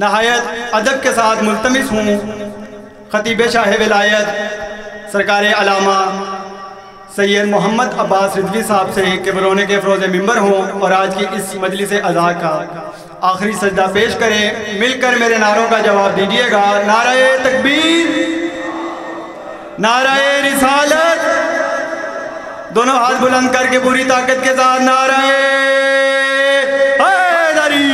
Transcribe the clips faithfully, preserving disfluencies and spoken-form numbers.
नहायत अदब के साथ मुल्तमिस हूँ खतीब शाह विलायत सरकार अलामा सैयद मोहम्मद अब्बास रिजवी साहब से कि बरोने के फरोज़ मेंबर हों और आज की इस मजलिस अज़ा का आखिरी सजदा पेश करें। मिलकर मेरे नारों का जवाब दीजिएगा। नाराए तकबीर, नाराए रिसालत, दोनों हाथ बुलंद करके पूरी ताकत के साथ नाराए हैदरी,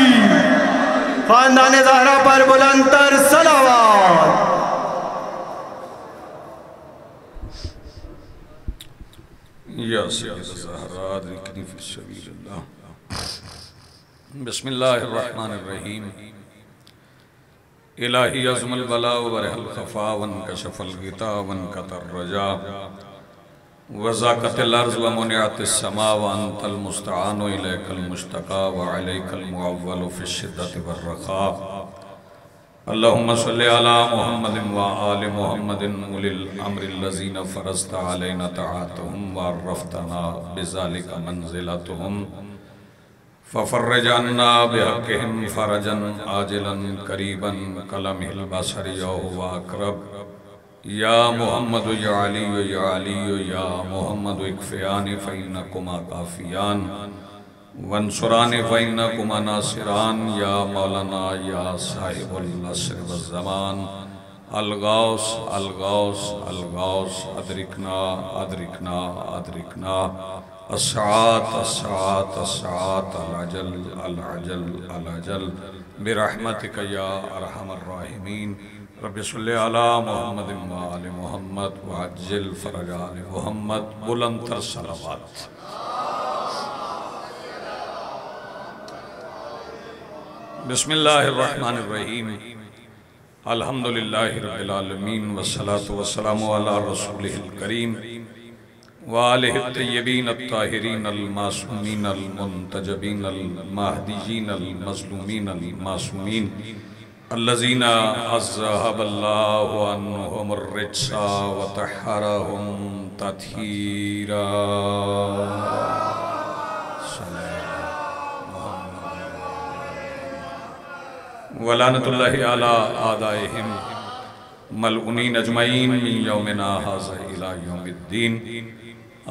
खानदान ज़हरा पर बुलंद तर सलावत। बिस्मिल्लाहिर्रहमानिर्रहीम। इलाही अज़मल बला व बरहल खफ़ा वनकशफ़ल ग़िता वनक़तर रजा वज़ाक़तिल अर्ज़ व मुनिअतिस समा व अंतल मुस्तआन व इलैकल मुश्तक़ा व अलैकल मुअव्वल फ़िश्शिद्दति वर्रख़ा। अल्लाहुम्मा सल्लि अला मुहम्मदिन व आलि मुहम्मदिन उलिल अम्रिल्लज़ीना फ़रज़्ता अलैना तआतुहुम व अर्रफ़तना बिज़ालिका मंज़िलतहुम फ़फ़र्रिज अन्ना बिहक़्क़िहिम फ़रजन आजिलन करीबन कलमिहिल बसरि या हुवा अक़रब। या मुहम्मद या अली या अली या मुहम्मद इक्फ़ियानी फ़इन्नकुमा काफ़ियान वंसुराने फ़ैना कुमा नासिरान। या मौलाना या साहिबुल नस्र वज़्ज़मान अलगाउस अलगाउस अलगाउस अदरिकना अदरिकना अदरिकना अस्सात अस्सात अस्सात अलअजल अलअजल अलअजल बिरहमतिक या अरहमर राहिमीन। रब्बि सल्लि अला मुहम्मद व आलि मुहम्मद व अज्जिल फ़रज आलि मुहम्मद। बुलंद तर सलावत। बिस्मिल्लाहिर्रहमानिर्रहीम। अल्हम्दुलिल्लाहि रब्बिल आलमीन वस्सलातु वस्सलामु अला रसूलिहिल करीम व आलिहि अत-तय्यबीन अत-ताहिरीन अल-मासूमीन अल-मुंतजबीन अल-महदीयीन अल-मज़लूमीन अल-मासूमीन अल्लज़ीना अज़हबल्लाहु अन्हुमुर रिज्सा व तहहरहुम तत्हीरा। वलानतुल्लाहि अला आदाइहिम मलऊनीन अजमईन मिन यौमिना हाज़ा इला यौमिद्दीन।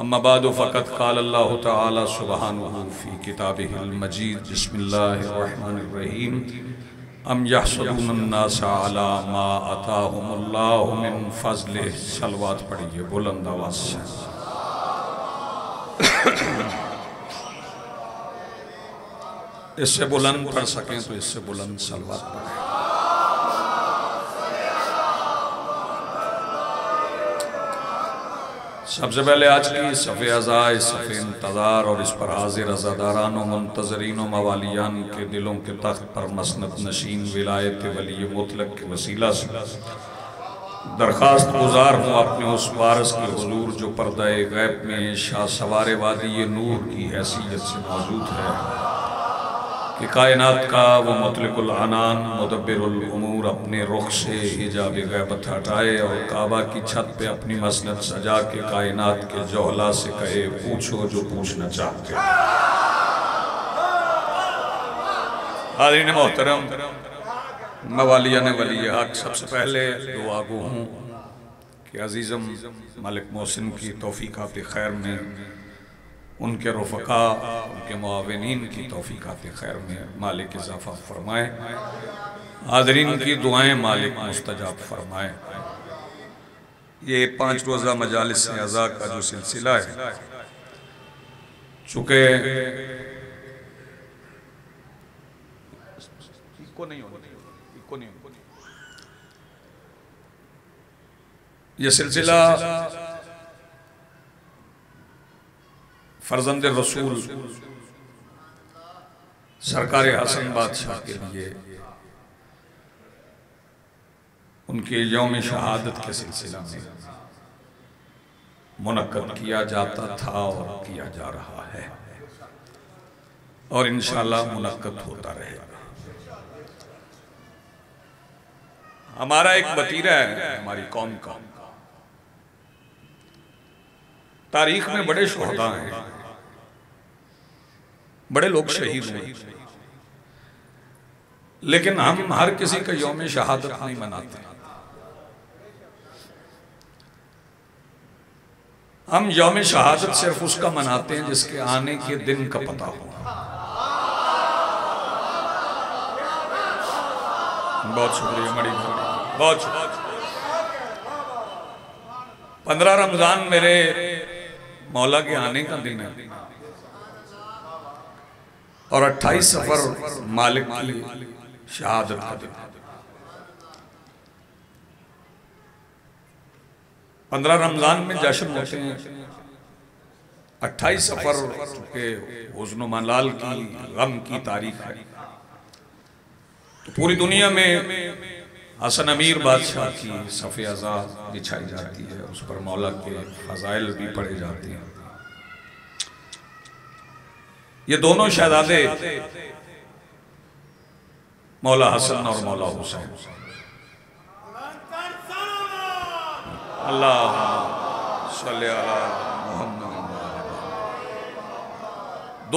अम्मा बादु फ़क़द क़ाल अल्लाहु तआला सुब्हानहु फ़ी किताबिहिल मजीद। बिस्मिल्लाहिर्रहमानिर्रहीम। अम यहसदुन्नास अला मा अताहुमुल्लाहु मिन फ़ज़लिह। सलवात पढ़िए बुलंद आवाज़ से। इससे बुलंद पढ़ सकें तो इससे बुलंद सलवात पढ़ें। सबसे पहले आज की सफ़े अज़ा, सफ़े इंतज़ार और इस पर हाजिर अज़ादारान मुंतज़रीन व मवालियान के दिलों के तख्त पर मसनद नशीन विलायत वली मुतलक के वसीला से दरख्वास्त गुजार हूँ अपने उस वारिस के हुजूर जो पर्दाए गैब में शाह सवार वादी नूर की हैसियत से मौजूद है कि कायनात का वो मुतलिकुल अनान मुदब्बिरुल उमूर अपने रुख से हिजाब ग़ैबत हटाए और काबा की छत पे अपनी मसनद सजा के कायनात के जोहला से कहे पूछो जो पूछना चाहते हो। हाज़रीन मोहतरम, मवालियान वली हक़, सबसे पहले दुआ गो हूँ कि अज़ीज़म मलिक मोहसिन की तौफीक़ात खैर में, उनके रफ़क़ा, उनके मुआविनीन की तौफ़ीक़ात खैर में मालिक इजाफ़ा फरमाए, हाज़रीन की दुआएं मालिक मुस्तजाब फरमाए। ये पाँच रोज़ा मजालिस अज़ा का जो सिलसिला है, चूँकि ये सिलसिला फर्जंदे रसूल सरकार हसन बादशाह के लिए उनके यौम शहादत के सिलसिला में मुनक़्क़द किया जाता था और किया जा रहा है और इंशाअल्लाह मुनक़्क़द होता रहेगा। हमारा एक वतीरा है हमारी कौम का, तारीख में बड़े शोहदा हैं, बड़े लोग शहीद हुए, लेकिन हम हर किसी का यौम शहादत नहीं मनाते, हम यौम शहादत सिर्फ उसका मनाते हैं जिसके आने के दिन का पता हो। बहुत शुक्रिया मड़ी बहुत। पंद्रह रमजान मेरे मौला के आने का दिन है और अट्ठाईस सफर मालिक की शहादत का दिन। पंद्रह रमजान में जश्न होते हैं, अट्ठाईस सफर के हुस्न मलाल की गम की तारीख है। तो पूरी दुनिया में हसन अमीर बादशाह की सफ़े आज़ाद बिछाई जाती है, उस पर मौला के फजाइल भी पढ़े जाते हैं। ये दोनों शहजादे मौला हसन और मौला हुसैन, अल्लाह सल्ले अला मोहम्मद।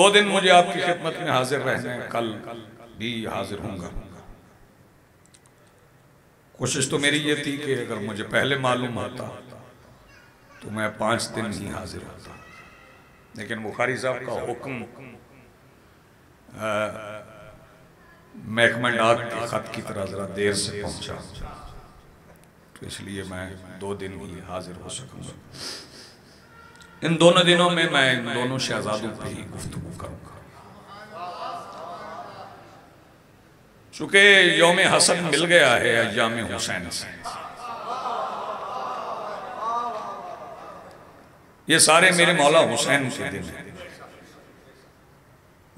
दो दिन मुझे आपकी खिदमत में हाजिर रहने, कल भी हाजिर होऊंगा। कोशिश तो मेरी ये थी कि अगर मुझे पहले मालूम होता तो मैं पाँच दिन ही हाजिर होता, लेकिन बुखारी साहब का हुक्म महकमंड आग के खत की तरह जरा देर से पहुंचा, तो इसलिए मैं दो दिन ही हाजिर हो सकूंगा। इन दोनों दिनों में मैं इन दोनों शहजादों पर ही गुफ्तगू करूंगा। चूंकि यौम हसन मिल गया है अय्याम हुसैन से, ये सारे मेरे मौला हुसैन के दिन हैं।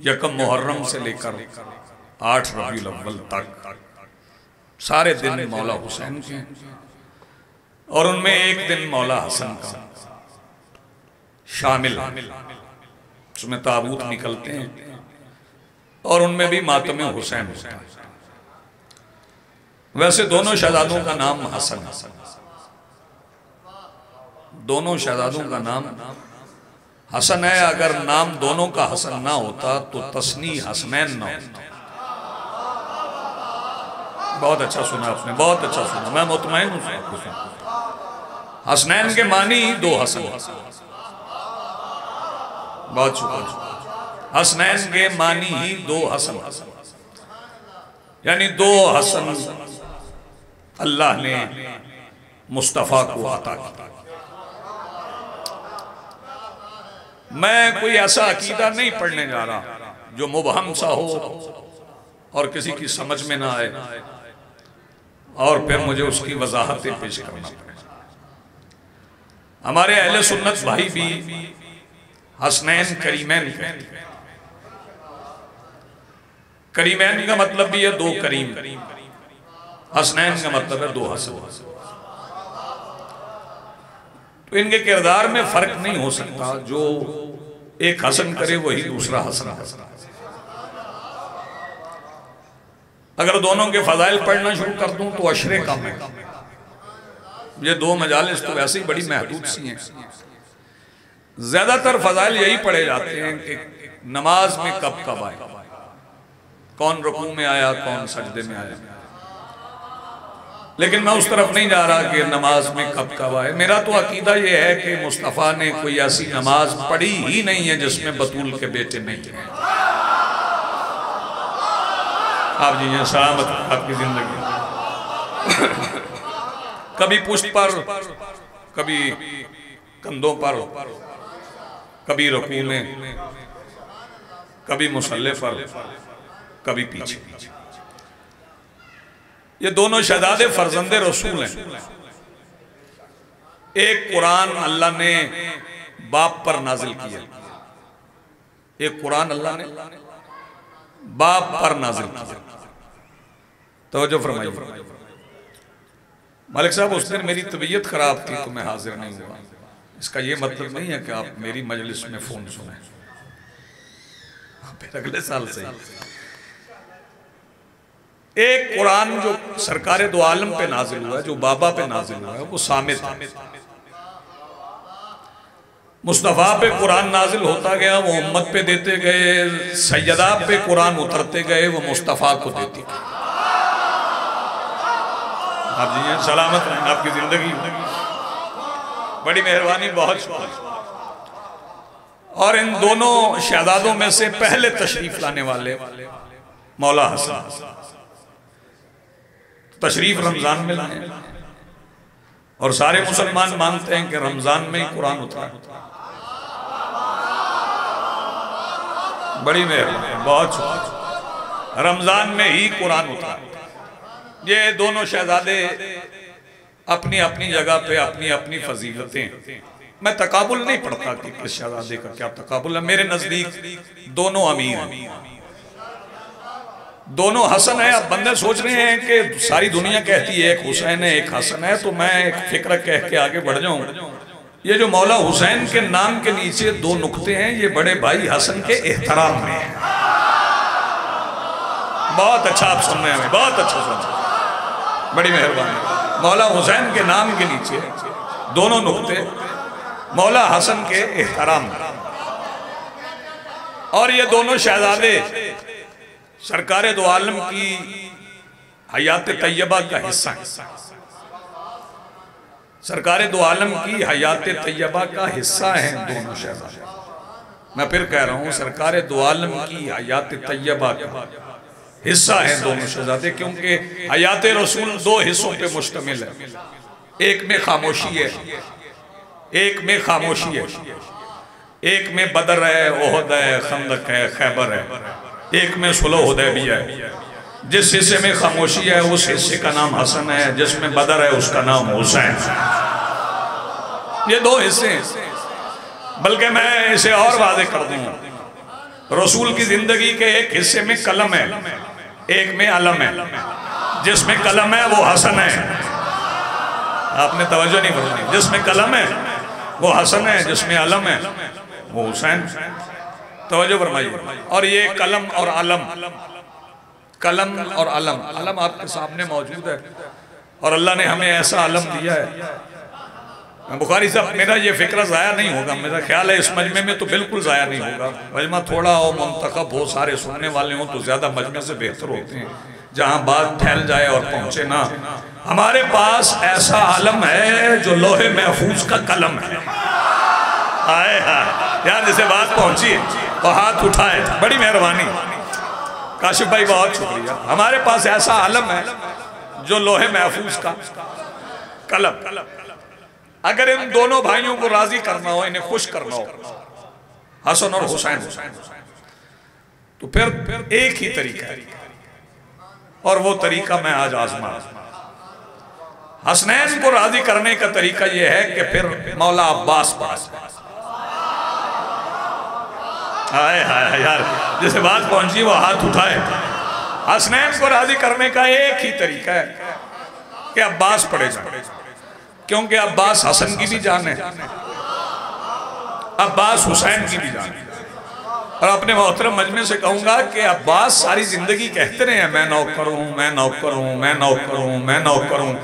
यकम मुहर्रम से लेकर आठ रबीउल अव्वल तक सारे दिन मौला हुसैन के हैं और उनमें एक दिन मौला हसन का शामिल है। उसमें ताबूत निकलते हैं और उनमें भी मातम हुसैन होता है। वैसे दोनों शहजादों का नाम हसन हसन दोनों शहजादों का नाम हसन है। अगर नाम दोनों का हसन ना होता तो तस्नी हसनैन ना होता। बहुत अच्छा सुना आपने, बहुत अच्छा सुना, मैं मुतमईन हूँ। हसनैन के मानी दो हसन। बहुत शुक्रिया। हसनैन के मानी ही दो हसन, यानी दो हसन अल्लाह ने मुस्तफ़ा को अता किया। मैं कोई ऐसा अकीदा नहीं पढ़ने जा रहा जो मुबहम सा हो और किसी की समझ में ना आए और फिर मुझे उसकी वजाहतें पेश करना पड़े। हमारे अहले सुन्नत भाई भी हसनैन करीमैन कहते हैं। करीमैन का मतलब भी है दो करीम, हसनैन का मतलब है दो हसन। तो इनके किरदार में फर्क नहीं हो सकता, जो एक हसन करे वही दूसरा हसन हसन अगर दोनों के फजाइल पढ़ना शुरू कर दूं तो अशरे कम है। ये दो मजालिस तो वैसे ही बड़ी महदूद सी हैं। ज्यादातर फजाइल यही पढ़े जाते हैं कि नमाज में कब कब आए, कौन रुकू में आया, कौन सजदे में आया। लेकिन मैं उस तरफ नहीं जा रहा कि नमाज में कब कब आए। मेरा तो अकीदा यह है कि मुस्तफ़ा ने कोई ऐसी नमाज पढ़ी ही नहीं है जिसमें बतूल के बेटे नहीं हैं। आप जी सलामत आपकी जिंदगी। कभी पुष्ट पर, कभी कंधों पर, कभी रुकू में, कभी मुसल्ले पर, कभी पीछे। ये दोनों शहजादे फर्जंदे रसूल हैं। एक कुरान अल्लाह ने बाप पर नाजिल किया, एक कुरान अल्लाह ने बाप पर नाजिल किया। तवज्जो फरमाइए। मालिक साहब उस दिन मेरी तबीयत खराब थी तो मैं हाजिर नहीं हुआ। इसका ये मतलब नहीं है कि आप मेरी मजलिस में फोन सुनें। फिर अगले साल से एक कुरान जो सरकारे दो आलम पे नाजिल हुआ है, जो बाबा पे नाजिल हुआ है, वो सामित है। मुस्तफ़ा पे कुरान नाजिल होता गया, वो उम्मत पे देते गए। सैयदा पे कुरान उतरते गए, वो मुस्तफ़ा को देते गए। आप जी सलामत रहें, आपकी जिंदगी बड़ी मेहरबानी, बहुत शुक्रिया। और इन दोनों शहजादों में से पहले तशरीफ लाने वाले मौला हसन तशरीफ रमजान में लाए, और सारे मुसलमान मानते हैं कि रमजान में ही कुरान उतरा। बड़ी मेहरबानी, बहुत शुक्रिया, रमजान में ही कुरान उतरा। ये दोनों शहजादे अपनी अपनी जगह पे अपनी अपनी फजीलतें, मैं तकाबुल नहीं पढ़ता कि किस शहजादे का क्या तकाबुल है, मेरे नजदीक दोनों अमीर हैं, दोनों हसन है। अब बंदे सोच रहे हैं कि सारी दुनिया कहती है एक हुसैन है एक हसन है, तो मैं एक फिक्र कह के आगे बढ़ जाऊं। ये जो मौला हुसैन के नाम के नीचे दो नुक्ते हैं, ये बड़े भाई हसन के एहतराम में हैं। बहुत अच्छा आप सुन रहे हैं, बहुत अच्छा सुन रहे हैं, बड़ी मेहरबानी। मौला हुसैन के नाम के नीचे दोनों नुक्ते मौला हसन के एहतराम में। और ये दोनों शहजादे सरकारे दो आलम की हयात तैयबा का हिस्सा हैं, सरकारे दो आलम की हयात तैयबा का हिस्सा है दोनों शहजादे। मैं फिर कह रहा हूँ, सरकारे दो आलम की हयात तैयबा का हिस्सा है दोनों शहजादे, क्योंकि हयात रसूल दो हिस्सों पे मुश्तमिल है, एक में खामोशी है, एक में खामोशी है, एक में बदर है, ओहद है, खंदक है, खैबर है, एक में सुलह हुदैबिया है। जिस हिस्से में खामोशी है उस हिस्से का नाम हसन है, जिसमें बदर है उसका नाम हुसैन है। ये दो हिस्से हैं। बल्कि मैं इसे और वादे कर दूंगा, रसूल की जिंदगी के एक हिस्से में कलम है, एक में अलम है, जिसमें कलम है वो हसन है। आपने तवज्जो नहीं फरमाई, जिसमें कलम है वो हसन है, जिसमें अलम है वो हुसैन। तवज्जो फरमाइए। और ये कलम और अलम, कलम और अलम, अलम आपके सामने मौजूद है, और अल्लाह ने हमें ऐसा अलम दिया है। बुखारी साहब, मेरा ये फिक्र ज़ाया नहीं होगा, मेरा ख्याल है इस मजमे में तो बिल्कुल ज़ाया नहीं होगा। मजमा थोड़ा हो, मुंतखब हो, सारे सुनने वाले हों तो ज़्यादा मजमे से बेहतर होते हैं, जहाँ बात फैल जाए और पहुँचे ना। हमारे पास ऐसा अलम है जो लोहे महफूज का कलम है। आए हाय यार, जैसे बात पहुँची और हाथ उठाए, बड़ी मेहरबानी काशिफ भाई, बहुत शुक्रिया। हमारे पास ऐसा अलम है जो लोहे महफूज का कलम। अगर इन दोनों भाइयों को राजी करना हो, इन्हें खुश करना हो, हसन और हुसैन, तो फिर एक ही तरीका है, और वो तरीका मैं आज आजमा। हसनैन को राजी करने का तरीका यह है कि फिर मौला अब्बास पास। हाय हाय यार, जैसे बात पहुंची वो हाथ उठाए। हसनैन को राजी करने का एक ही तरीका है कि अब्बास पढ़े जाए, क्योंकि अब्बास हसन की भी जान है, अब्बास हुसैन की भी जान है। और अपने मोहतरम मजमे से कहूँगा कि अब्बास सारी जिंदगी कहते रहे हैं मैं नौकर हूँ, मैं नौकर हूँ, मैं नौकर हूँ, मैं नौकर हूँ,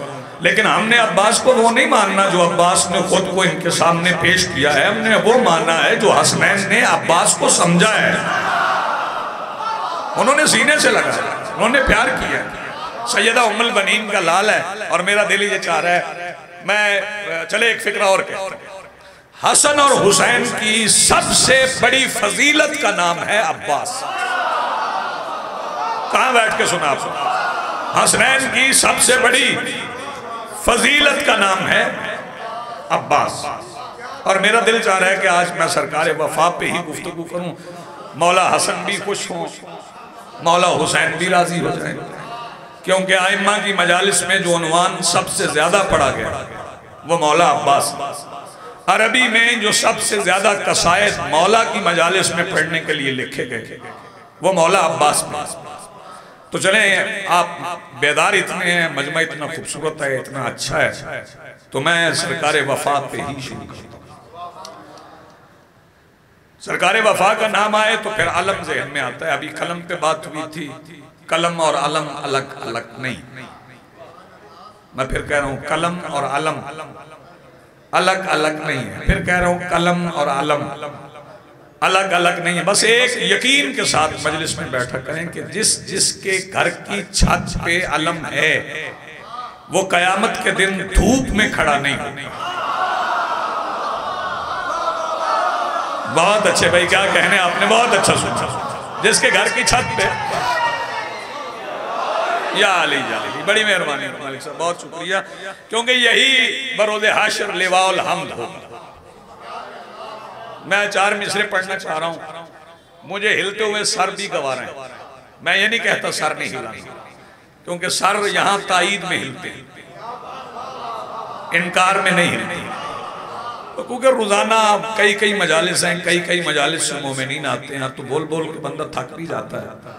लेकिन हमने अब्बास को वो नहीं मानना जो अब्बास ने खुद को इनके सामने पेश किया है। हमने वो माना है जो हसनैन ने अब्बास को समझा है। उन्होंने सीने से लगाया, उन्होंने प्यार किया। सैयदा उम्मुल बनीन का लाल है, और मेरा दिल ये चाह रहा है मैं चले एक फिक्र और कहता। हसन और हुसैन की सबसे बड़ी फजीलत का नाम है अब्बास। कहाँ बैठ के सुना आपने? हसनैन की सबसे बड़ी फजीलत का नाम है अब्बास। और मेरा दिल चाह रहा है कि आज मैं सरकार वफा पे ही गुफ्तगू करूं, मौला हसन भी खुश हों, मौला हुसैन भी राजी हो जाए, क्योंकि आइम्मा की मजालिस में जो उन्वान सबसे ज़्यादा पढ़ा गया वो मौला अब्बास। अरबी में जो सबसे ज़्यादा कसायद मौला की मजालिस में पढ़ने के लिए लिखे गए वो मौला अब्बास। तो चले, आप बेदार इतने हैं, मजमा इतना खूबसूरत है, इतना अच्छा है, तो मैं सरकारे वफा पे ही शुरू करता हूँ। सरकारे वफा का नाम आए तो फिर अलम जहन में आता है। अभी कलम पे बात हुई थी, कलम और अलम अलग अलग नहीं, मैं फिर कह रहा हूँ कलम और अलम अलग अलग नहीं है, फिर कह रहा हूँ कलम और अलम अलग अलग नहीं है। बस एक यकीन के साथ मजलिस में बैठा करें कि जिस जिसके घर की छत पे अलम है वो कयामत के दिन धूप में खड़ा नहीं होगा। बहुत अच्छे भाई, क्या कहने, आपने बहुत अच्छा सोचा। जिसके घर की छत पे, या अली या अली, बड़ी मेहरबानी मालिक साहब, बहुत शुक्रिया, क्योंकि यही बरोज़ हाशर लिवाउल हम्द होगा। मैं चार मिसरे पढ़ना चाह रहा हूँ, मुझे हिलते हुए सर भी गवा रहे हैं। मैं ये नहीं कहता सर नहीं हिलाना, क्योंकि सर यहाँ ताईद में हिलते हैं, इनकार में नहीं हिलते। तो क्योंकि रोजाना कई कई मजालिस हैं, कई कई मजालिस से मोमिनीन आते हैं, तो बोल बोल के बंदा थक भी जाता है।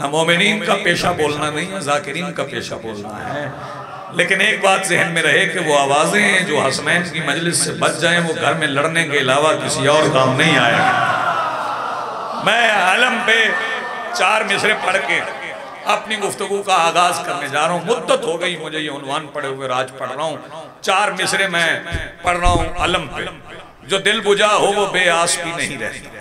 हाँ, मोमिनीन का पेशा बोलना नहीं है, जाकिरीन का पेशा बोलना है। लेकिन एक बात जहन में रहे कि वो आवाज़ें जो हसनैन की मजलिस से बच जाएं, वो घर में लड़ने के अलावा किसी और काम नहीं आएगा। मैं अलम पे चार मिसरे पढ़ के अपनी गुफ्तगू का आगाज़ करने जा रहा हूँ। मुद्दत हो गई मुझे ये उनवान पढ़े हुए, राज पढ़ रहा हूँ। चार मिसरे मैं पढ़ रहा हूँ अलम पे। जो दिल बुझा हो वो बेआस भी नहीं रहती।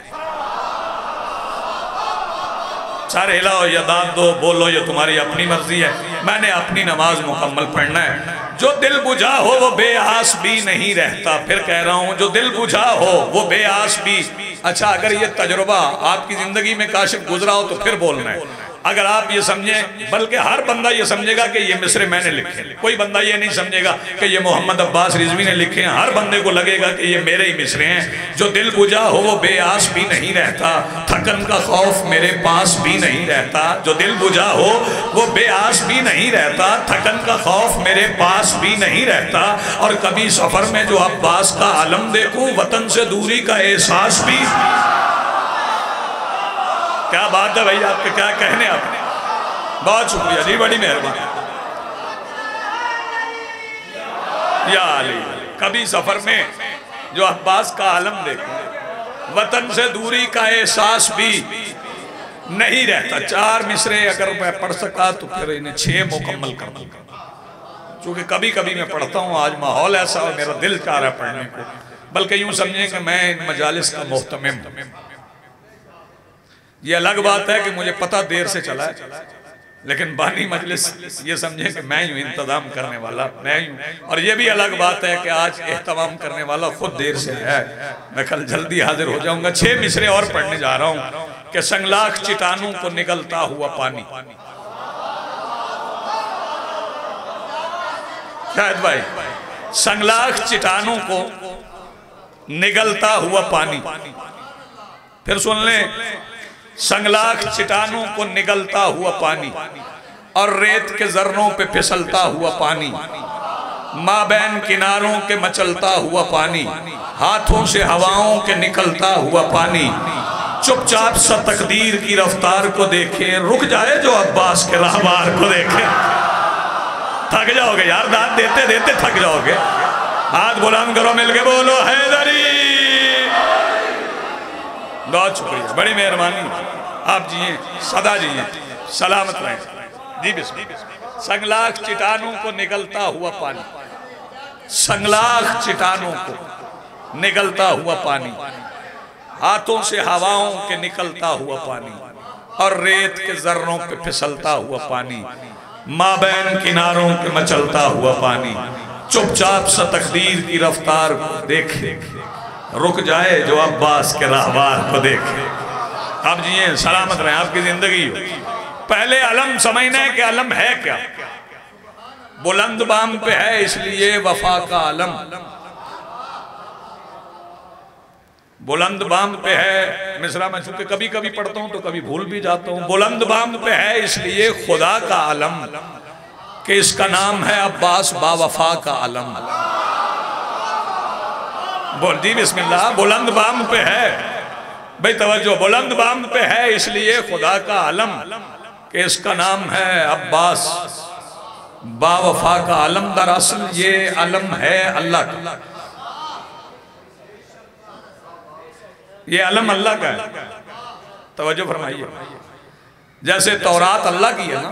सर हिलाओ या दाद दो, बोलो ये तुम्हारी अपनी मर्जी है, मैंने अपनी नमाज मुकम्मल पढ़ना है। जो दिल बुझा हो वो बेआस भी नहीं रहता। फिर कह रहा हूँ, जो दिल बुझा हो वो बेआस भी। अच्छा, अगर ये तजुर्बा आपकी ज़िंदगी में काशिफ गुजरा हो तो फिर बोलना है। अगर आप ये समझें, बल्कि हर बंदा ये समझेगा कि ये मिसरे मैंने लिखे, कोई बंदा ये नहीं समझेगा कि ये मोहम्मद अब्बास रिजवी ने लिखे हैं। हर बंदे को लगेगा कि ये मेरे ही मिसरे हैं। जो दिल बुझा हो वो बेआस भी नहीं रहता, थकन का खौफ मेरे पास भी नहीं रहता। जो दिल बुझा हो वो बेआस भी नहीं रहता, थकन का खौफ मेरे पास भी नहीं रहता। और कभी सफ़र में जो अब्बास का आलम देखूँ, वतन से दूरी का एहसास भी। क्या बात है भाई, आपके क्या कहने, आपने बहुत शुक्रिया जी, बड़ी मेहरबानी। या अली, कभी सफर में जो अब्बास का आलम देखो, वतन से दूरी का एहसास भी नहीं रहता। चार मिसरे अगर मैं पढ़ सका तो फिर इन्हें छह मुकम्मल कर दूंगा, क्योंकि कभी कभी मैं पढ़ता हूँ, आज माहौल ऐसा और मेरा दिल चाह रहा है पढ़ने को। बल्कि यूं समझें कि मैं इन मजालिस का मोहतमिम हूं। ये अलग बात है कि मुझे पता देर से चला है, लेकिन बानी मजलिस ये समझे कि मैं यूँ इंतजाम करने वाला मैं यूँ। और ये भी अलग बात है कि आज एहतमाम करने वाला खुद देर से है। मैं कल जल्दी हाजिर हो जाऊंगा। छह मिसरे और पढ़ने जा रहा हूँ कि संगलाख चितानों को निकलता हुआ पानी। शायद भाई, संगलाख चितानों को निकलता हुआ पानी, फिर सुन लें, संगलाख चिटानों को निगलता हुआ पानी और रेत के जर्नों पे फिसलता हुआ पानी, माबैन किनारों के मचलता हुआ पानी, हाथों से हवाओं के निकलता हुआ पानी। चुपचाप सा तकदीर की रफ्तार को देखें, रुक जाए जो अब्बास के रहबार को देखें। थक जाओगे यार, दाद देते देते थक जाओगे। हाथ बुलंद करो, मिलके बोलो हैदरी। बहुत शुक्रिया, बड़ी मेहरबानी, आप जिए सदा जिए सलामत रहें जी। बिस्मिल्लाह। संगलाख चिटानों को निगलता हुआ पानी, संगलाख चिटानों को निगलता हुआ पानी, हाथों से हवाओं के निकलता हुआ पानी और रेत के जर्रों पे फिसलता हुआ पानी, माबैन किनारों के मचलता हुआ पानी। चुपचाप सा तकदीर की रफ्तार को देखे, रुक जाए जो अब्बास के रहबार को देखे। आप जिए सलामत रहें, आपकी जिंदगी हो। पहले अलम समझना है कि अलम है क्या। बुलंद बाम पे है इसलिए वफा का अलम, बुलंद बाम पे है। मिसरा में चूंकि कभी कभी पढ़ता हूँ तो कभी भूल भी जाता हूँ। बुलंद बाम पे है इसलिए खुदा का अलम, कि इसका नाम है अब्बास बावफा का अलम। बोल जी बिस्मिल्लाह। बुलंद बाम पे है भाई, तवज्जो, बुलंद बाम पे है इसलिए खुदा का आलम कि इसका नाम है अब्बास बावफा का आलम। दरअसल ये आलम है अल्लाह का, ये आलम अल्लाह का है। तवज्जो फरमाइए, जैसे तौरात अल्लाह की है ना,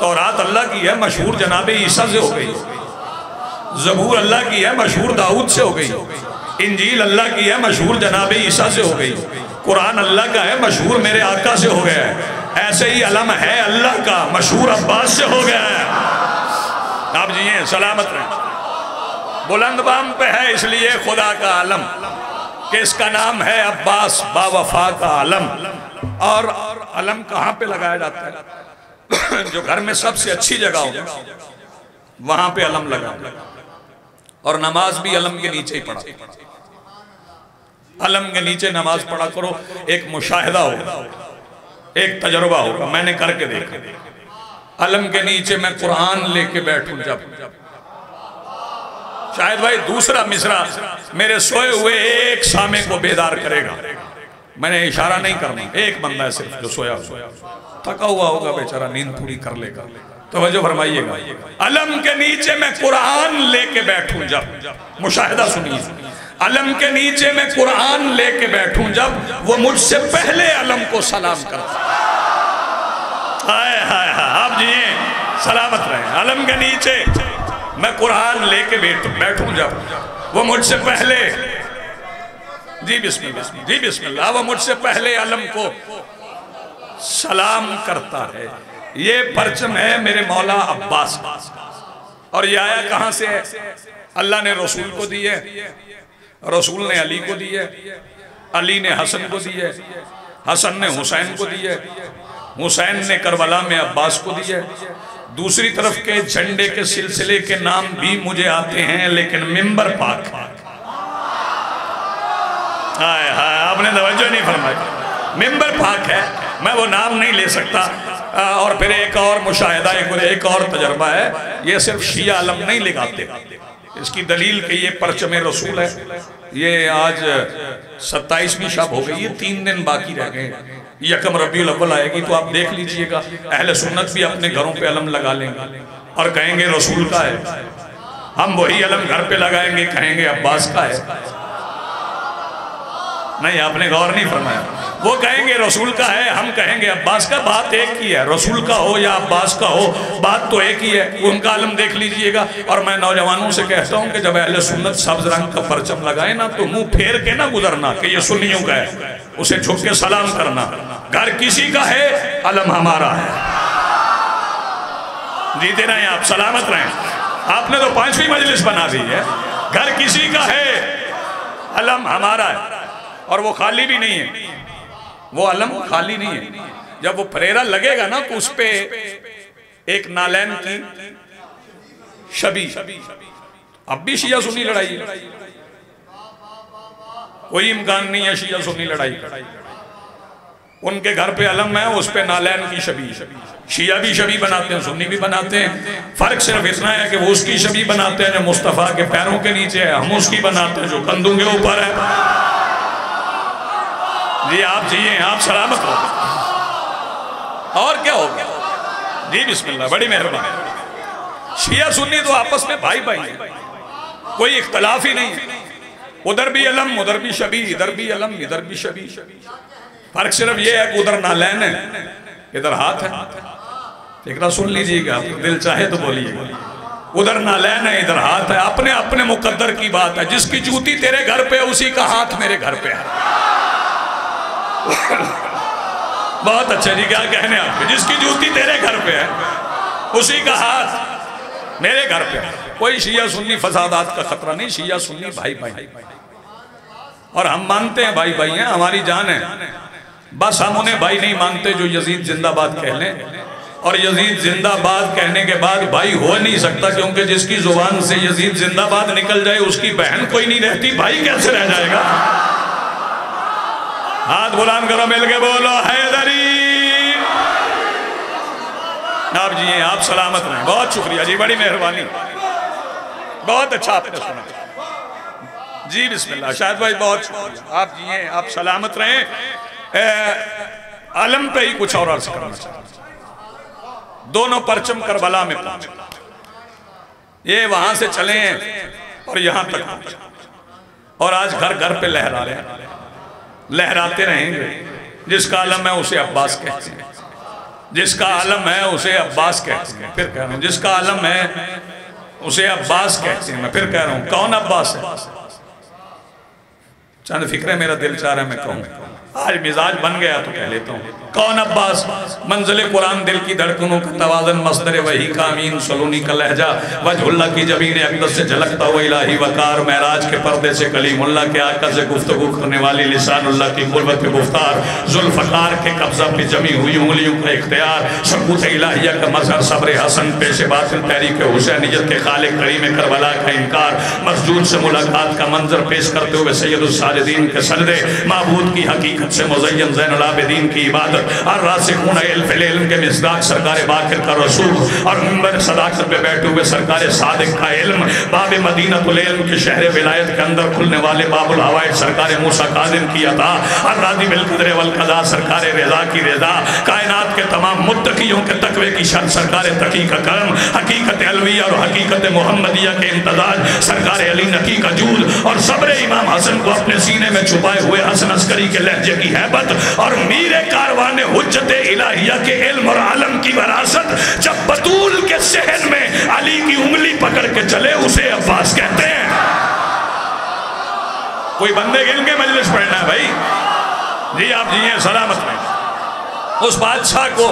तौरात अल्लाह की है, मशहूर जनाब ईसा से हो गई। ज़बूर अल्लाह की है, मशहूर दाऊद से हो गई। इंजील अल्लाह की है, मशहूर जनाब ईसा से हो गई। कुरान अल्लाह का है, मशहूर मेरे आका से हो गया है। ऐसे ही अलम है अल्लाह का, मशहूर अब्बास से हो गया है। आप जी हैं सलामत रहें। बुलंद बाम पे है इसलिए खुदा का आलम कि इसका नाम है अब्बास बावफा का आलम। और अलम कहाँ पे लगाया जाता है? जो घर में सबसे अच्छी जगह हो वहां पे अलम लगा, और नमाज भी अलम के नीचे ही पढ़ा, अलम के नीचे नमाज पढ़ा करो। एक मुशाहिदा हो, एक तजुर्बा होगा, मैंने करके देखा। अलम के नीचे मैं कुरान लेके बैठूं जब, शायद भाई दूसरा मिसरा मेरे सोए हुए एक सामे को बेदार करेगा। मैंने इशारा नहीं करना, एक बंदा है सिर्फ जो सोया हुआ, थका हुआ होगा बेचारा, नींद पूरी कर लेगा। तवज्जो फरमाइएगा, अलम के नीचे मैं कुरान लेके बैठूं जब, मुशाहिदा सुनिए, अलम के नीचे मैं कुरान लेके बैठूं जब, वो मुझसे पहले अलम को सलाम करता। हाय हाय हाय, आप जी सलामत रहें। अलम के नीचे मैं कुरान लेके बैठूं जब, वो मुझसे पहले जी बिस्मिल्लाह जी बिस्मिल्लाह वो मुझसे पहले अलम को सलाम करता है। ये परचम है मेरे मौला अब्बास। और ये आया कहाँ से है? अल्लाह ने रसूल को दी है, रसूल ने अली को दी है, अली ने हसन को दी है, हसन ने हुसैन को दी है, हुसैन ने करबला में अब्बास को दी है। दूसरी तरफ के झंडे के सिलसिले के नाम भी मुझे आते हैं, लेकिन मिंबर पाक। हाय हाय, आपने तवज्जो नहीं फरमाई। मिंबर पाक है, मैं वो नाम नहीं ले सकता। और फिर एक और मुशाहिदा, एक और तजर्बा है। ये सिर्फ शिया आलम नहीं लगाते, इसकी दलील कि ये परचम रसूल है। ये आज सत्ताईसवीं शब हो गई है, तीन दिन बाकी रह गए, यकम रबीउल अव्वल आएगी तो आप देख लीजिएगा। अहले सुन्नत भी अपने घरों पे अलम लगा लेंगे और कहेंगे रसूल का है। हम वही अलम घर पे लगाएंगे, कहेंगे अब्बास का है। नहीं, आपने गौर नहीं फरमाया। वो कहेंगे रसूल का है, हम कहेंगे अब्बास का। बात एक ही है, रसूल का हो या अब्बास का हो, बात तो एक ही है। उनका आलम देख लीजिएगा। और मैं नौजवानों से कहता हूं कि जब अहले सुन्नत सब्ज रंग का परचम लगाए ना, तो मुंह फेर के ना गुजरना कि ये सुन्नियों का है, उसे झुक के सलाम करना। घर किसी का है, अलम हमारा है। जीते रहें आप, सलामत रहें। आपने तो पांचवी मजलिस बना दी है। घर किसी का है, अलम हमारा है। और वो खाली भी नहीं है, वो अलम खाली नहीं है। जब वो फरेरा लगेगा ना, तो उस पे एक नालैन की शबी। अब भी शिया सुन्नी लड़ाई है, कोई इम्कान नहीं है शिया सुन्नी लड़ाई। उनके घर पे अलम है, उस पे नालैन की शबी। शिया भी शबी बनाते हैं, सुन्नी भी बनाते हैं। फर्क सिर्फ इतना है कि वो उसकी शबी बनाते हैं जो मुस्तफ़ा के पैरों के नीचे है, हम उसकी बनाते हैं जो कंधों के ऊपर है। जी आप जिये, आप सलामत हो। और क्या हो गया जी? बिस्मिल्लाह, बड़ी मेहरबानी। शिया सुन्नी तो आपस में भाई भाई, कोई इख्तलाफ ही नहीं। उधर भी अलम, उधर भी शबी, इधर भी अलम, इधर भी शबी। फर्क सिर्फ ये है कि उधर नालैन है, इधर हाथ है। फिक्रा सुन लीजिएगा, दिल चाहे तो बोलिएगा। उधर नालैन है, इधर हाथ है। अपने अपने मुकद्दर की बात है। जिसकी जूती तेरे घर पे है, उसी का हाथ मेरे घर पे है। बहुत अच्छा जी, क्या कहने आपके। जिसकी जूती तेरे घर पे है, उसी का हाथ मेरे घर पे है। कोई शिया सुन्नी फसादात का खतरा नहीं। शिया सुन्नी भाई भाई, और हम मानते हैं भाई भाई हैं, हमारी जान है। बस हम उन्हें भाई नहीं मानते जो यजीद जिंदाबाद कह लें, और यजीद जिंदाबाद कहने के बाद भाई हो नहीं सकता, क्योंकि जिसकी जुबान से यजीद जिंदाबाद निकल जाए, उसकी बहन कोई नहीं रहती, भाई कैसे रह जाएगा। हाथ बुलंद करो, मिल के बोलो हैदरी। आप जी आप सलामत रहें। बहुत शुक्रिया जी, बड़ी मेहरबानी, बहुत अच्छा आपने सुना जी। बिस्मिल्लाह शायद भाई, बहुत शुक्रिया। आप जी आप सलामत रहें। आलम पे ही कुछ और अर्ज करना चाहिए। दोनों परचम करबला में पहुंचे, ये वहां से चले हैं और यहां तक पहुंचे, और आज घर घर पे लहरा रहे हैं, लहराते रहेंगे। जिसका आलम है उसे अब्बास कहते हैं, जिसका आलम है उसे अब्बास कहते हैं। फिर कह रहा हूँ, जिसका आलम है उसे अब्बास कहते हैं। मैं फिर कह रहा हूँ, कौन अब्बास है? चंद फिक्रे मेरा दिल चाह रहा है मैं कहूँ, आज मिजाज बन गया तो कह लेता हूँ। कौन अब्बास? मंजिल कुरान, दिल की धड़कनों का तवाज़न, मस्दर वही का अमीन, सलूनी का लहजा, वजहुल्ला की जमीन अक़दस से झलकता हुआ इलाही वकार, महराज के पर्दे से कलीमुल्ला के आका से गुफ्तगू करने वाली लिसानुल्ला की गुरबत गुफ्तार, जुल्फ़कार के कब्जा पे जमी हुई उंगलियों का इख्तियार, शकूत इलाहिया का मजहर, सब्र हसन पेश बातिल, तहरीक हुसैनियत के खालिक करीम करबला का इनकार, मसजूद से मुलाकात का मंजर पेश करते हुए सैयदुस साजिदीन के सजदे, महबूद की हकीकत से मुज़य्यन ज़ैनुल आबिदीन की इबादत, और रासिखून इल्म के मिज़दाक़ सरकारे बाक़िर का रसूल, और मिंबर सदाक़त पे बैठे हुए सरकारे सादिक़ का इल्म, बाब मदीनतुल इल्म के शहर विलायत के अंदर खुलने वाले बाबुल हवाइज सरकारे मूसा काज़िम की अता, और राज़ी बिल क़द्र वल क़ज़ा सरकारे रज़ा की रज़ा, कायनात के तमाम मुत्तक़ियों के तक़वे की शर्त सरकारे तक़ी का कर्म, हकीकत अलवी और हकीकत मोहम्मदिया के इम्तज़ाज सरकारे अली नकी का जूद, और सब्र इमाम हसन को अपने सीने में छुपाए हुए हसन अस्करी के लहजे की हैबत, और मीरे कारवां हुज्जते इलाहिया के इल्म और आलम की वरासत। जब बतूल के सहन में अली की उंगली पकड़ के चले उसे अब्बास कहते हैं। कोई बंदे गिल के मजलिस पढ़ना है भाई जी, आप जी हैं सलामत में। उस बादशाह को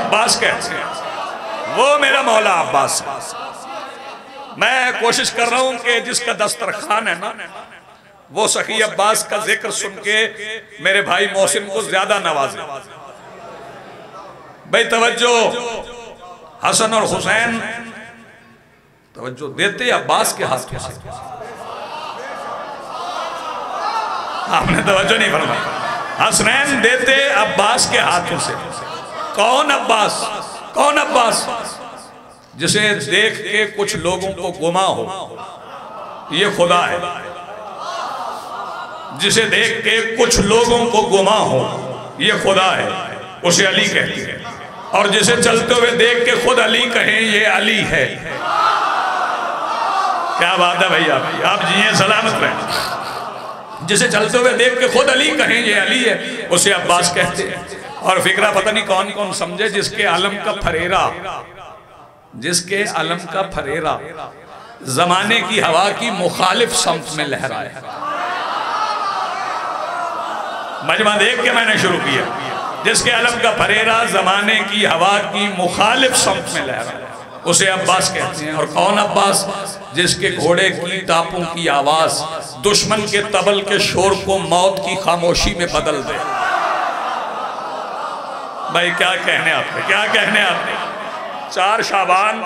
अब्बास कहते हैं, वो मेरा मौला अब्बास। मैं कोशिश कर रहा हूं कि जिसका दस्तरखान है ना वो सखी अब्बास का जिक्र सुन के मेरे भाई मोहसिन को ज्यादा नवाजे। भाई तवज्जो, हसन और हुसैन तवज्जो देते अब्बास के हाथ के साथ। आपने तवज्जो नहीं फरमाई। हसनैन देते अब्बास के हाथों से। कौन अब्बास? कौन अब्बास? जिसे देख के कुछ लोगों को गुमा हो ये खुदा है, जिसे देख के कुछ लोगों को गुमा हो ये खुदा है उसे अली कहती है, और जिसे चलते हुए देख के खुद अली कहें ये अली है। क्या बात है भैया, आप जी हैं सलामत रहे। जिसे चलते हुए देख के खुद अली कहें ये अली है उसे अब्बास कहते हैं। और फिक्रा पता नहीं कौन कौन समझे, जिसके आलम का फरेरा, जिसके आलम का फरेरा जमाने की हवा की मुखालिफ सम्त में लहराए। मजमा देख के मैंने शुरू किया, जिसके अलम का फरेरा जमाने की हवा की मुखालिफ सम्त में लहरा उसे अब्बास कहते हैं। और कौन अब्बास? जिसके घोड़े की टापों की आवाज दुश्मन के तबल के शोर को मौत की खामोशी में बदल दे। भाई क्या कहने आपने, क्या कहने आपने। चार शाबान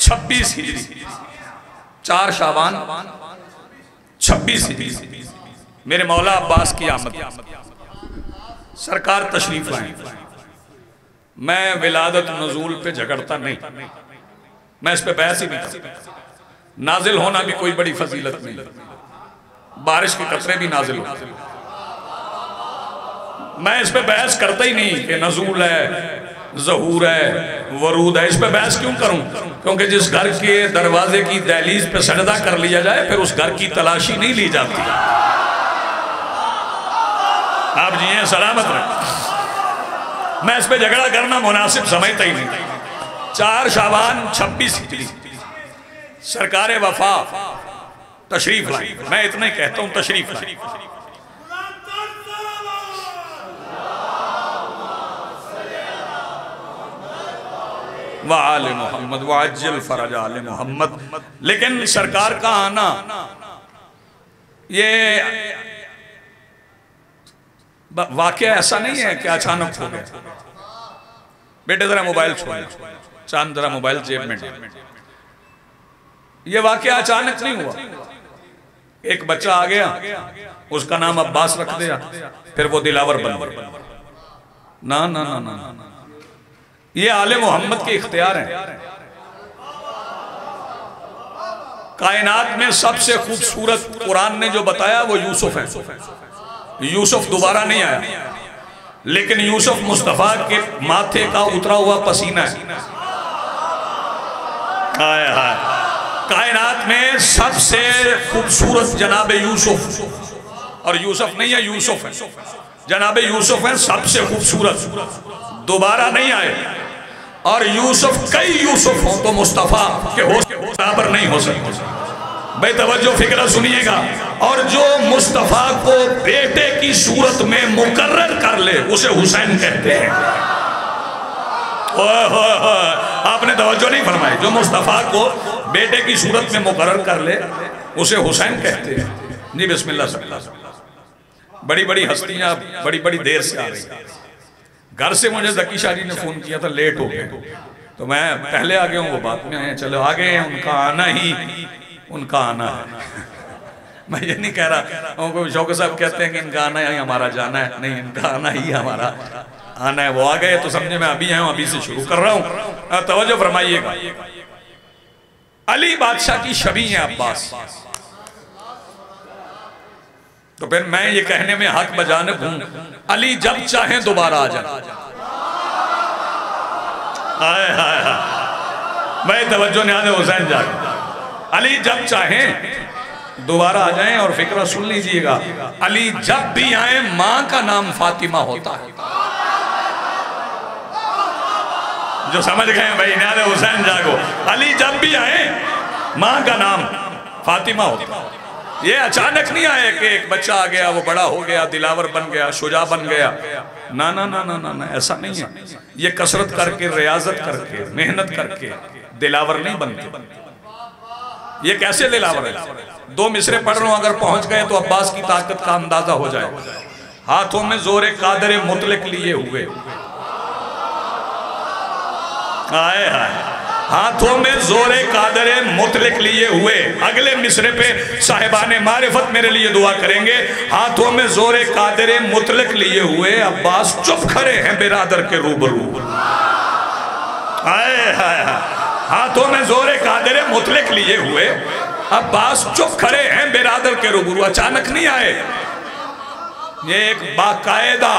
छब्बीस हिजरी, चार शाबान छब्बीस हिजरी मेरे मौला अब्बास की आमद, सरकार तशरीफ लाए। मैं विलादत नजूल पे झगड़ता नहीं, मैं इस पे बहस ही नहीं करता। नाजिल होना भी कोई बड़ी फजीलत नहीं, बारिश के कतरे भी नाजिल होते। मैं इस पे बहस करता ही नहीं कि नजूल है, जहूर है, वरूद है, इस पे बहस क्यों करूं? क्योंकि जिस घर के दरवाजे की दहलीज पे सजदा कर लिया जाए फिर उस घर की तलाशी नहीं ली जाती। आप जी हैं सलामत रहे। मैं इस पे झगड़ा करना मुनासिब समझता ही नहीं। चार शाबान छब्बीस हिजरी सरकारे वफा तशरीफ लाई। मैं इतना ही कहता हूं, तशरीफ लाई। व आले मोहम्मद व अज्जल फरज आले मोहम्मद। लेकिन सरकार का आना ये वाकया ऐसा नहीं है कि अचानक हो गया। बेटे जरा मोबाइल छोड़ो, चांद जरा मोबाइल जेब में। ये वाकया अचानक नहीं हुआ। एक बच्चा आ गया, उसका नाम अब्बास रख दिया, फिर वो दिलावर बन गया। ना ना ना ना, ये आले मोहम्मद के इख्तियार हैं। कायनात में सबसे खूबसूरत कुरान ने जो बताया वो यूसुफ है। यूसुफ दोबारा नहीं आया, लेकिन यूसुफ मुस्तफा के माथे का उतरा हुआ पसीना है। हाय हाय, कायनात में सबसे खूबसूरत जनाब यूसुफ, और यूसुफ नहीं है यूसुफ है, जनाब यूसुफ है सबसे खूबसूरत, दोबारा नहीं आए। और यूसुफ कई यूसुफ हो तो मुस्तफा के होश के बराबर नहीं हो सकते। भाई तवज्जो फिक्र सुनिएगा। और जो मुस्तफ़ा को बेटे की सूरत में मुकर्रर कर ले उसे हुसैन कहते हैं। ओह आपने तवज्जो नहीं फरमाई। जो मुस्तफ़ा को बेटे की सूरत में मुकर्रर कर ले उसे हुसैन कहते हैं। जी बिस्मिल्लाह बिस्मिल्लाह। बड़ी बड़ी हस्तियां बड़ी बड़ी देर से आ रही हैं। घर से मुझे जकी शादी ने फोन किया था, लेट हो गए तो मैं पहले आ गया हूँ, वो बात में आए, चलो आ गए, उनका आना ही उनका आना है। मैं ये नहीं कह रहा, शौक साहब कहते हैं कि इनका आना ही हमारा जाना है, नहीं इनका आना ही हमारा आना है। वो आ गए तो समझे मैं अभी आया हूँ, अभी से शुरू कर रहा हूँ, तवज्जो फरमाइएगा। अली बादशाह की छवि है अब्बास, तो फिर मैं ये कहने में हक बजानिब हूँ, अली जब चाहे दोबारा आ जाए। हाय हाय हाय भाई, तवज्जो न्याज हुसैन जाग, अली जब चाहे दोबारा आ जाएं। और फिक्र सुन लीजिएगा, अली जब भी आए माँ का नाम फातिमा होता है। जो समझ गए भाई, न्याज हुसैन जागो, अली जब भी आए माँ का नाम फातिमा होता है। ये अचानक नहीं आया कि एक बच्चा आ गया, वो बड़ा हो गया, दिलावर बन गया, शुजा बन गया। ना ना ना ना ना ना, ऐसा नहीं है। ये कसरत करके, रियाजत करके, मेहनत करके दिलावर नहीं बनते। ये कैसे दिलावर है? दो मिसरे पढ़ लो, अगर पहुंच गए तो अब्बास की ताकत का अंदाजा हो जाए। हाथों में जोरे कादरे मुतलक लिए हुए, आए हाय, हाथों में जोरे कादरे मुतलक लिए हुए। अगले मिसरे पे साहिबाने मारिफत मेरे लिए दुआ करेंगे। हाथों में जोरे कादरे मुतलक लिए हुए अब्बास चुप खड़े हैं बिरादर के रूबरू। हाय हाय, हाथों में जोरे कादरे मुतलक लिए हुए अब्बास चुप खड़े हैं बिरादर के रूबरू। अचानक नहीं आए, ये एक बाकायदा,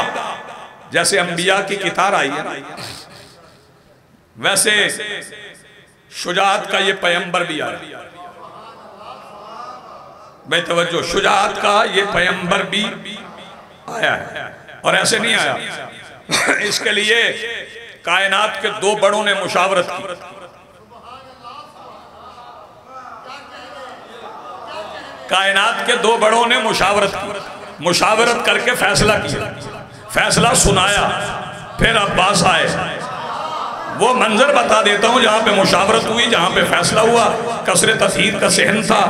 जैसे अंबिया की कितार आई है वैसे शुजात का ये पैगंबर भी आया। भाई तवज्जो, शुजात का ये पैगंबर भी आया है, और ऐसे नहीं आया। इसके लिए कायनात के दो बड़ों ने मुशावरत की। कायनात के दो बड़ों ने मुशावरत की, मुशावरत करके फैसला किया, फैसला सुनाया, फिर अब्बास आए। वो मंजर बता देता हूँ जहाँ पे मुशावरत हुई, जहाँ पे फैसला हुआ। कसरे तस्हीर का सहन था,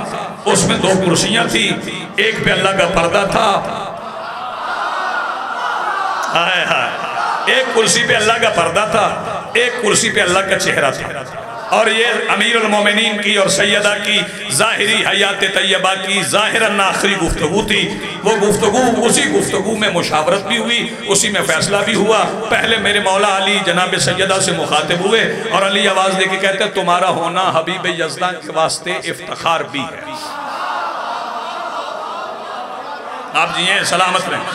उसमें दो कुर्सियाँ थी, एक पे अल्लाह का पर्दा था। हाय हाय, एक कुर्सी पे अल्लाह का पर्दा था, एक कुर्सी पे अल्लाह का चेहरा था। और ये अमीरुल मोमिनीन की और सैयदा की ज़ाहिरी हयात तैयबा की ज़ाहिरन आखिरी गुफ्तगू थी। वो गुफ्तगू, उसी गुफ्तगू में मुशावरत भी हुई, उसी में फैसला भी हुआ। पहले मेरे मौला अली जनाब सैयदा से मुखातिब हुए और अली आवाज़ देके कहते हैं, तुम्हारा होना हबीब यज़दा के वास्ते इफ्तिखार भी है। आप जी हैं सलामत रहें।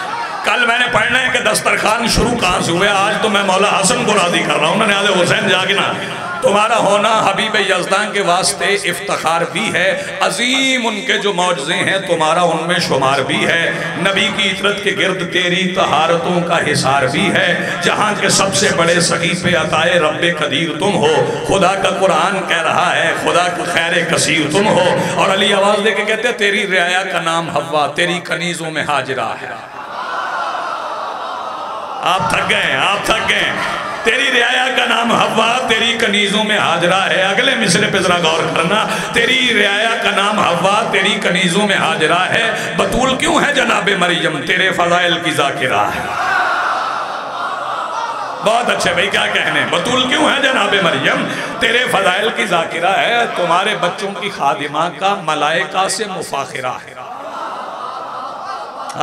कल मैंने पढ़ना है कि दस्तरखान शुरू कहाँ से हुआ, आज तो मैं मौला हसन को राजी कर रहा हूँ ना, न्याज़ हुसैन जागना। तुम्हारा होना हबीब यज़दान के वास्ते इफ्तिखार भी है, अजीम उनके जो मौजज़े हैं तुम्हारा उनमें शुमार भी है। नबी की इतरत के गिरद तेरी तहारतों का हिसार भी है। जहाँ के सबसे बड़े सकीफ़े अताए रब्बे कदीर तुम हो। खुदा का कुरान कह रहा है, खुदा का खैर कसीर तुम हो। और अली आवाज़ दे के कहते, तेरी रियाया का नाम हवा, तेरी कनीज़ों में हाजरा है। आप थक गए, आप थक गए। तेरी रियाया का नाम हवा, तेरी कनीज़ों में हाजरा है। अगले मिसरे पे जरा गौर करना, तेरी रियाया का नाम हवा, तेरी कनीज़ों में हाजरा है। बतूल क्यों है जनाबे मरियम, तेरे फ़ज़ाइल की ज़ाकिरा है। बहुत अच्छे भाई, क्या कहने, बतूल क्यों है जनाबे मरियम, तेरे फ़ज़ाइल की ज़ाकिरा है। तुम्हारे बच्चों की खादिमा का मलाइका से मुफाखरा है।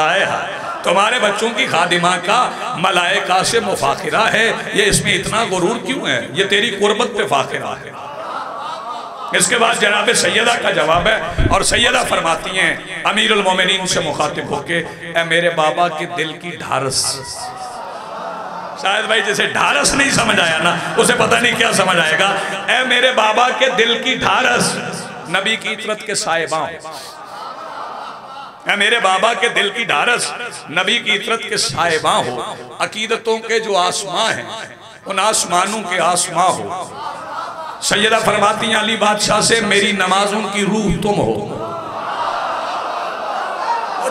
हाय हाय, तुम्हारे बच्चों की खादिमा का मलाइका से मुफाखरा है। ये इसमें इतना गुरूर क्यों है? ये तेरी कुर्बत पे फाखरा है। इसके बाद जनाब सैयदा का जवाब है, और सैयदा फरमाती हैं अमीरुल मोमिनीन से मुखातिब होके, ए मेरे बाबा के दिल की ढारस। शायद भाई जैसे ढारस नहीं समझ आया ना, उसे पता नहीं क्या समझ आएगा। ए मेरे बाबा के दिल की ढारस, नबी की इतरत के साहिबा। ऐ मेरे बाबा के दिल की ढारस, नबी की इतरत के साहिबा हो। अकीदतों के जो आसमां हैं उन आसमानों के आसमां हो। सैयदा फरमाती हैं अली बादशाह से, मेरी नमाजों की रूह तुम हो।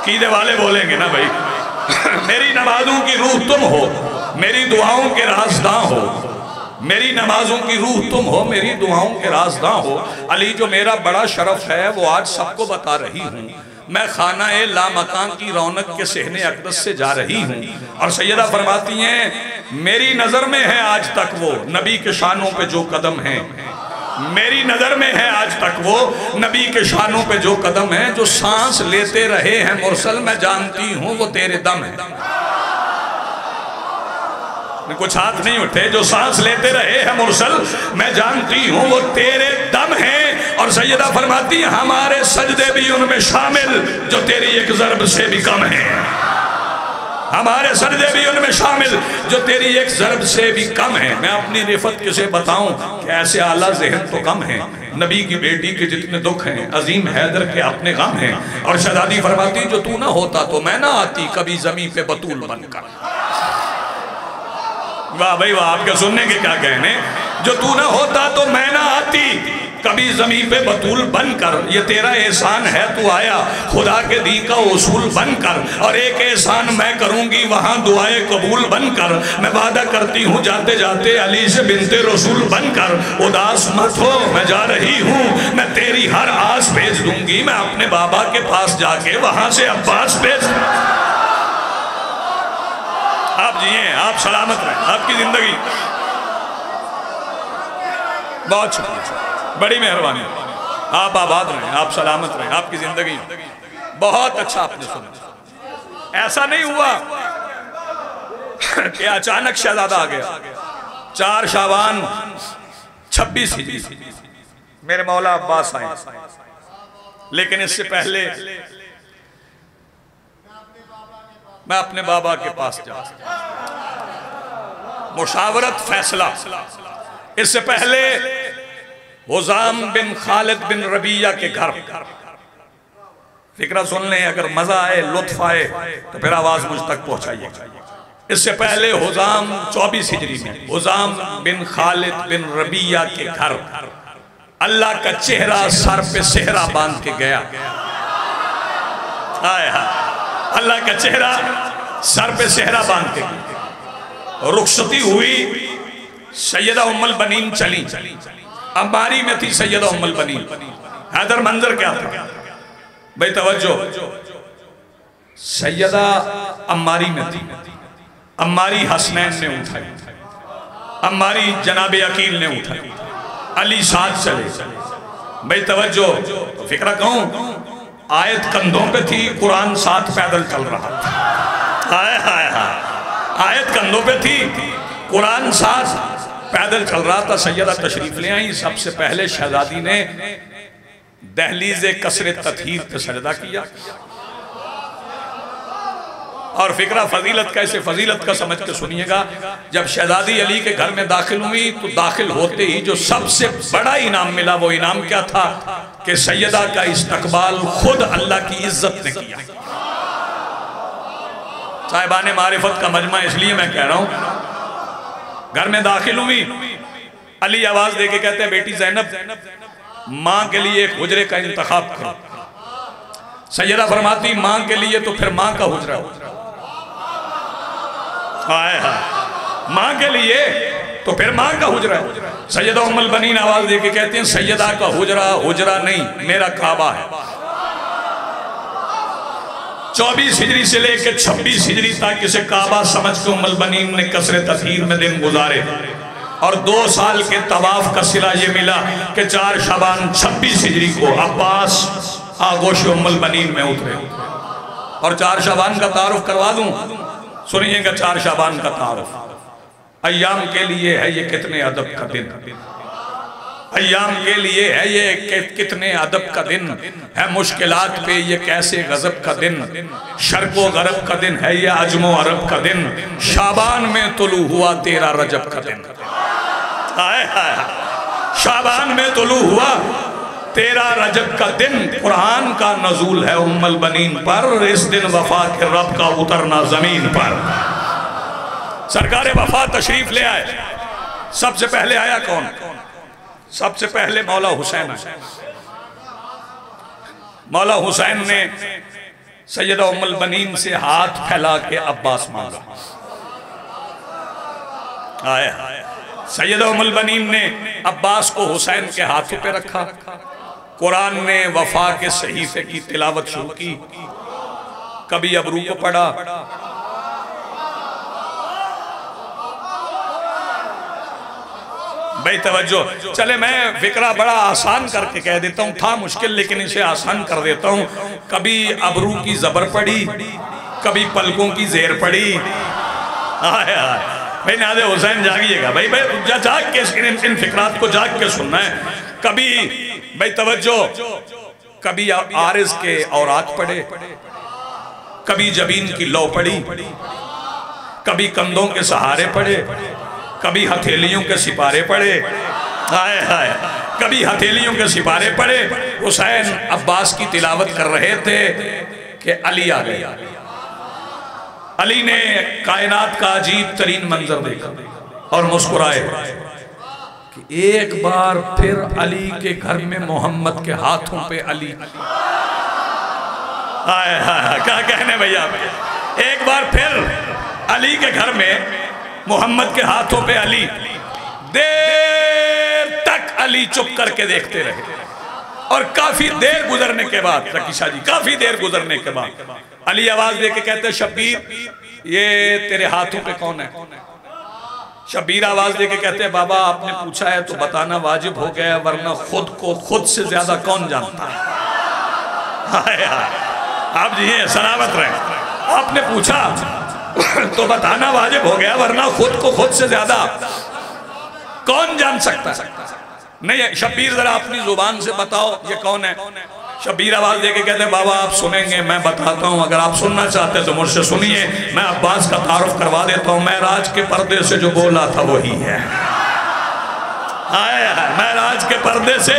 अकीदे वाले बोलेंगे ना भाई मेरी नमाजों की रूह तुम हो, मेरी दुआओं के रास्ता हो, मेरी नमाजों की रूह तुम हो, मेरी दुआओं के रास्ता हो। अली जो मेरा बड़ा शरफ है वो आज सबको बता रही हूँ। मैं खाना ए लामकान की रौनक के सहने अकदस से जा रही हूँ और सैयदा फरमाती हैं मेरी नज़र में है आज तक वो नबी के शानों पे जो कदम हैं, मेरी नज़र में है आज तक वो नबी के शानों पे जो कदम हैं, जो सांस लेते रहे हैं मुरसल मैं जानती हूँ वो तेरे दम है। कुछ हाथ नहीं उठे। जो सांस लेते रहे हैं मुरसल मैं जानती हूँ वो तेरे दम है। और सैयदा फरमाती हमारे सजदे भी उनमें शामिल जो तेरी एक जरब से भी कम है, हमारे सजदे भी उनमें शामिल जो तेरी एक जरब से भी कम है। मैं अपनी रिफत किसे बताऊं कि ऐसे आला जहन तो कम है। नबी की बेटी के जितने दुख हैं अजीम हैदर के अपने गम हैं। और शहजादी फरमाती जो तू ना होता तो मैं ना आती कभी जमीन पे बतूल बनकर। वाह भाई वाह, आपके सुनने के क्या कहने। जो तू ना होता तो मैं ना आती कभी ज़मीन पे बतूल बनकर। ये तेरा एहसान है तू आया खुदा के दीन का उसूल बनकर। और एक एहसान मैं करूँगी वहाँ दुआए कबूल बनकर। मैं वादा करती हूँ जाते जाते अली से बिनते रसूल बनकर। उदास मत हो मैं जा रही हूँ, मैं तेरी हर आस भेज दूँगी। मैं अपने बाबा के पास जाके वहाँ से अब्बास भेज। आप जिए, आप सलामत रहें, आपकी ज़िंदगी। बहुत शुक्रिया, बड़ी मेहरबानी। आप आबाद रहें, आप सलामत रहें, आपकी ज़िंदगी। बहुत अच्छा आपने सुना। ऐसा नहीं हुआ कि अचानक शहजादा आ गया। चार शाबान छब्बीस हिजरी मेरे मौला अब्बास आए, लेकिन इससे पहले मैं अपने बाबा के पास जाऊँ। मुशावरत फैसला। इससे पहले हुजाम बिन खालिद बिन रबिया के घर। फिक्रा सुन लें, अगर मजा आए लुत्फ आए तो फिर आवाज मुझ तक पहुंचाइए। इससे पहले हुजाम चौबीस हिजरी में हुजाम बिन खालिद बिन रबिया के घर अल्लाह का चेहरा सर पे सेहरा बांध के गया। आए हाय, अल्लाह का चेहरा सर पे सेहरा बांध के गया। रुखसती हुई, सैयदा उम्मुल बनीन चली। अंबारी में थी सैयदा उम्मुल बनीन। हैदर मंजर क्या था भाई, तवज्जो। सैयदा अंबारी में थी। अंबारी हसनैन ने उठाई, अंबारी जनाब अकील ने उठाई, अली साथ चले भाई, तवज्जो। तो फिक्रा कहूँ आयत कंधों पे थी, कुरान साथ पैदल चल रहा था। हाय हाय हाय, आयत कंधों पे थी, कुरान साथ पैदल चल रहा था। सैयदा तशरीफ ले आई। सबसे पहले शहजादी ने दहलीज कसरे ततहीर पे सजदा किया। और फिक्रा फजीलत का, इसे फजीलत का समझ के सुनिएगा। जब शहजादी अली के घर में दाखिल हुई तो दाखिल होते ही जो सबसे बड़ा इनाम मिला वो इनाम क्या था कि सैयदा का इस्तकबाल खुद अल्लाह की इज्जत ने किया। साहिबान मारिफत का मजमा, इसलिए मैं कह रहा हूँ। घर में दाखिल हुई, अली आवाज देके कहते हैं बेटी ज़ैनब, माँ के लिए एक हुजरे का इंतखाब करो। सैयदा फरमाती माँ के लिए तो फिर माँ का हुजरा हो। हाय हाय, माँ के लिए तो फिर माँ का हुजरा है। सैयदा उम्मुल बनीन आवाज देके कहते हैं सैयदा का हुजरा हुजरा नहीं, मेरा काबा है। चौबीस हिजरी से लेके छब्बीस हिजरी तक इसे काबा समझ के उम्मुल बनीन ने कसरे ततहीर में दिन गुजारे। और दो साल के तवाफ का सिला ये मिला कि चार शाबान छब्बीस हिजरी को अब्बास आगोश उम्मुल बनीन में उतरे। और चार शाबान का तारुफ करवा दूं, सुनिएगा। चार शाबान का तारुफ अय्याम के लिए है, ये कितने अदब का दिन। अय्याम के लिए है ये कितने अदब का दिन है, मुश्किलात पे ये कैसे गजब का दिन, शर्को गरब का दिन है ये अजमो अरब का दिन, शाबान में तुलू हुआ तेरा रजब का दिन। हाय हाय, शाबान में तुलू हुआ तेरा रजब का दिन। कुरान का नजूल है उम्मुल बनीन पर, इस दिन वफा के रब का उतरना जमीन पर। सरकारे वफा तशरीफ ले आए। सबसे पहले आया कौन? सबसे पहले मौला हुसैन आए। मौला हुसैन ने सैयदा उम्मुल बनीन से हाथ फैला के अब्बास मांगा। आया सैयदा उम्मुल बनीन ने अब्बास को हुसैन के हाथों पे रखा। कुरान ने वफा के सहीफे की तिलावत शुरू की। कभी अबरू को पढ़ा, बेतवज्जो। चले मैं फिक्रा बड़ा आसान करके कह देता हूँ, था मुश्किल लेकिन इसे आसान कर देता हूँ। कभी अबरू की जबर पड़ी, कभी पलकों की जेर पड़ी। आया भाई नादे हुसैन जागिएगा भाई, भाई जा, जाग के इन, इन फिक्रात को जाग के सुनना है। कभी भाई तवज्जो, कभी आरिज के औरात पड़े, कभी जबीन की लौ पड़ी, कभी कंधों के सहारे पड़े, कभी हथेलियों के सिपारे पड़े। हाय हाय कभी हथेलियों के सिपारे पड़े। हुसैन अब्बास की तिलावत कर रहे थे कि अली आ गया। अली ने कायनात का अजीब तरीन मंजर देखा और मुस्कुराए कि एक बार फिर अली के घर में मोहम्मद के हाथों पे अली। हाय हाय क्या कहने भैया, एक बार फिर अली के घर में मोहम्मद के हाथों पे अली। देर तक अली चुप करके देखते रहे और काफी देर गुजरने के बाद, रकीशा जी काफी देर गुजरने के बाद अली आवाज देके कहते, शब्बीर ये तेरे हाथों पे कौन है? शब्बीर आवाज देके कहते, बाबा आपने पूछा है तो बताना वाजिब हो गया, वरना खुद को खुद से ज्यादा कौन जानता है। हाय हाय आप जी ये सलामत रहे, आपने पूछा तो बताना वाजिब हो गया, वरना खुद को खुद से ज्यादा कौन जान सकता है। नहीं शब्बीर जरा अपनी जुबान से बताओ ये कौन है। शब्बीर आवाज देके कहते, बाबा आप सुनेंगे मैं बताता हूँ, अगर आप सुनना चाहते हैं तो मुझसे सुनिए, मैं अब्बास का तारुफ करवा देता हूँ। मैं राज के पर्दे से जो बोला था वही है। आया मैं राज के पर्दे से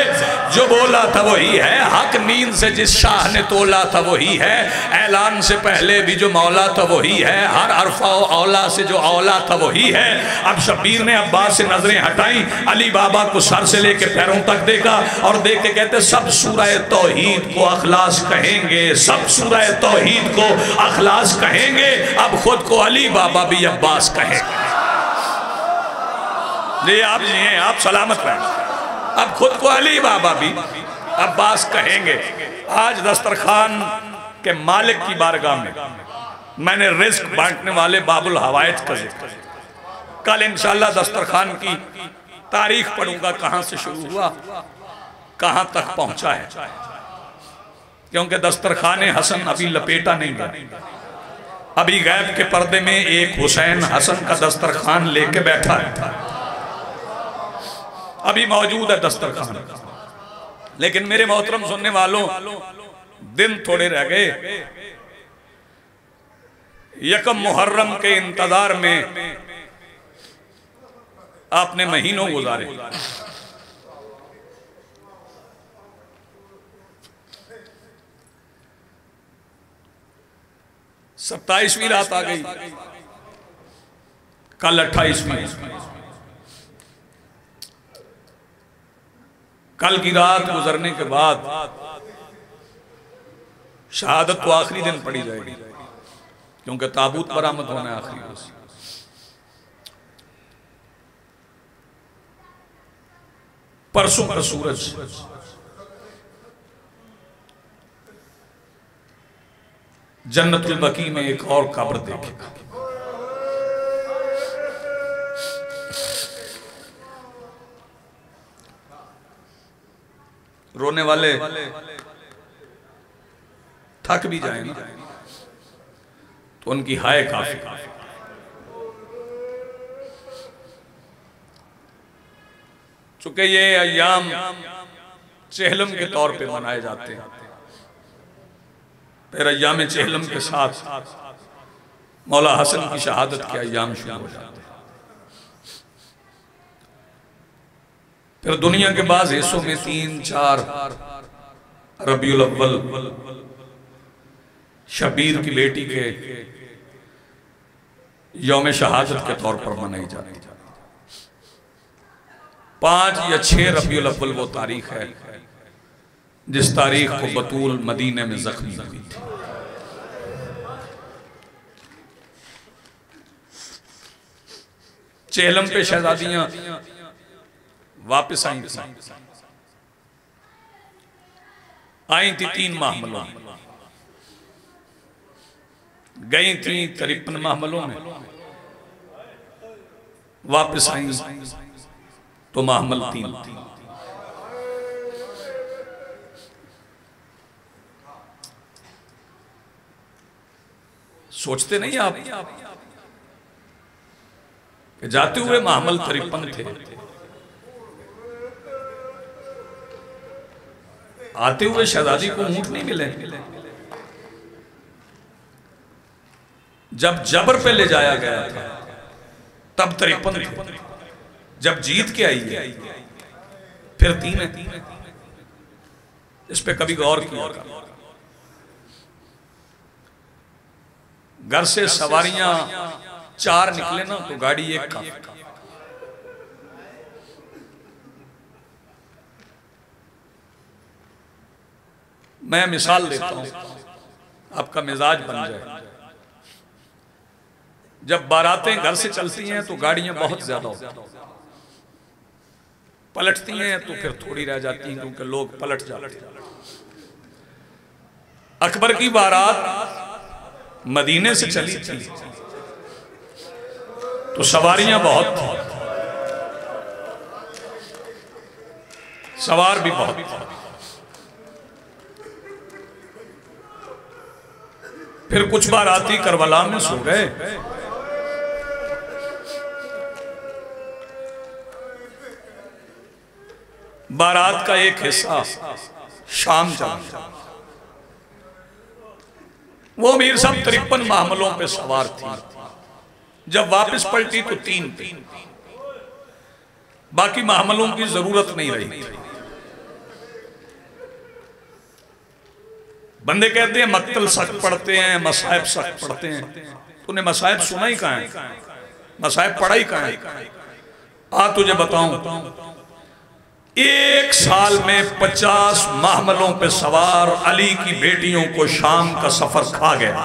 जो बोला था वही है। हक नींद से जिस शाह ने तोला था वही है। ऐलान से पहले भी जो मौला था वही है। हर अरफा औला से जो औला था वही है। अब शब्बीर ने अब्बास से नजरें हटाई, अली बाबा को सर से लेके पैरों तक देखा और देख के कहते, सब सूरह तौहीद को अखलास कहेंगे, सब सूरह तौहीद को अखलास कहेंगे। अब खुद को अली बाबा भी अब्बास कहेंगे। जी आप जी हैं आप सलामत रहें। अब खुद को अली बाबा भी अब्बास कहेंगे। आज दस्तरखान के मालिक की बारगाह में मैंने रिस्क बांटने वाले बाबुल हवायत का जिक्र, कल इंशाल्लाह दस्तरखान की तारीख पढ़ूंगा, कहाँ से शुरू हुआ कहाँ तक पहुँचा है, क्योंकि दस्तरखान हसन अभी लपेटा नहीं गया। अभी गैब के पर्दे में एक हुसैन हसन का दस्तरखान लेके बैठा है, अभी मौजूद है दस्तरखान। लेकिन मेरे मोहतरम सुनने वालों, दिन थोड़े रह गए, यकम मुहर्रम के इंतजार में आपने महीनों गुजारे। सत्ताईसवीं रात आ गई, कल अट्ठाईसवीं। कल की रात गुजरने के बाद शहादत तो आखिरी दिन पड़ी जाएगी, क्योंकि ताबूत बरामद होना है आखिरी दिन। परसों का सूरज जन्नतुल बकी में एक और कब्र देखेगा। रोने वाले थक भी जाए ना तो उनकी हाय काफी। चूंकि ये अय्याम चहलम के तौर पे मनाए जाते हैं, फिर अय्याम चहलम के साथ मौला हसन की शहादत के अय्याम शुरू हो जाते हैं। फिर दुनिया के बाद हिस्सों में तीन चार रबीउल अव्वल शब्बीर की बेटी के यौम शहादत के तौर पर मनाई जाती है। पांच या छह रबीउल अव्वल वो तारीख है जिस तारीख को बतूल मदीने में जख्मी हुई थी। चेहलम पे शहजादियां वापस आई थी, आई थी तीन महमलों, गई थी तिरपन महमलों में, वापस आई तो महमल तीन थी। सोचते नहीं आप कि जाते हुए महमल तिरपन थे, आते हुए शहजादी को ऊंट नहीं मिले। जब जबर पे ले जाया गया था तब तिरपन थे, जब जीत के आई है फिर तीन है। इस पे कभी गौर किया? घर से सवारियां चार निकले ना तो गाड़ी एक का। मैं मिसाल देता हूं, आपका मिजाज बन जाए। जब बारातें घर से चलती हैं तो गाड़ियां बहुत ज्यादा होती हैं, पलटती हैं तो फिर थोड़ी रह जाती हैं क्योंकि लोग पलट जाते हैं। अकबर की बारात मदीने से चली थी तो सवारियां बहुत थी, सवार भी बहुत थे। फिर कुछ बार आती करबला में सो गए। बारात का एक हिस्सा शाम चला, वो मीर साहब तिरपन मामलों पे सवार थी, जब वापस पलटी तो तीन थी, बाकी मामलों की जरूरत नहीं रही। बंदे कहते हैं मक्तल सख्त पढ़ते हैं, मसायब सख्त पढ़ते हैं, तूने मसायब सुना ही कहाँ है, मसायब पढ़ा ही कहाँ है। आ तुझे बताऊं, एक साल में पचास महमलों पे सवार अली की बेटियों को शाम का सफर खा गया।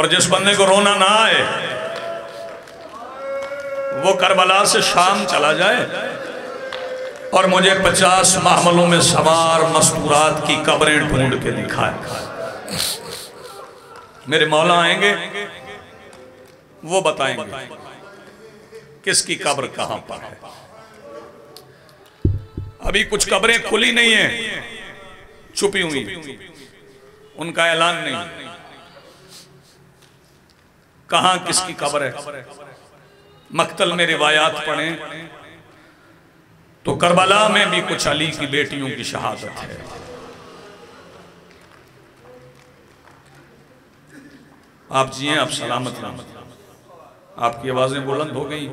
और जिस बंदे को रोना ना आए वो करबला से शाम चला जाए और मुझे पचास मामलों में सवार मस्तूरात की कब्रें ढूंढ के दिखाए। मेरे मौला आएंगे, वो बताएंगे किसकी कब्र कहां पर है। अभी कुछ कब्रें खुली नहीं है, छुपी हुई, उनका ऐलान नहीं, कहां किसकी कब्र है। मक्तल में रिवायात पढ़े तो करबला में भी कुछ अली की बेटियों की शहादत है। आप जिए, आप सलामत रहें। आपकी आवाजें बुलंद हो गई।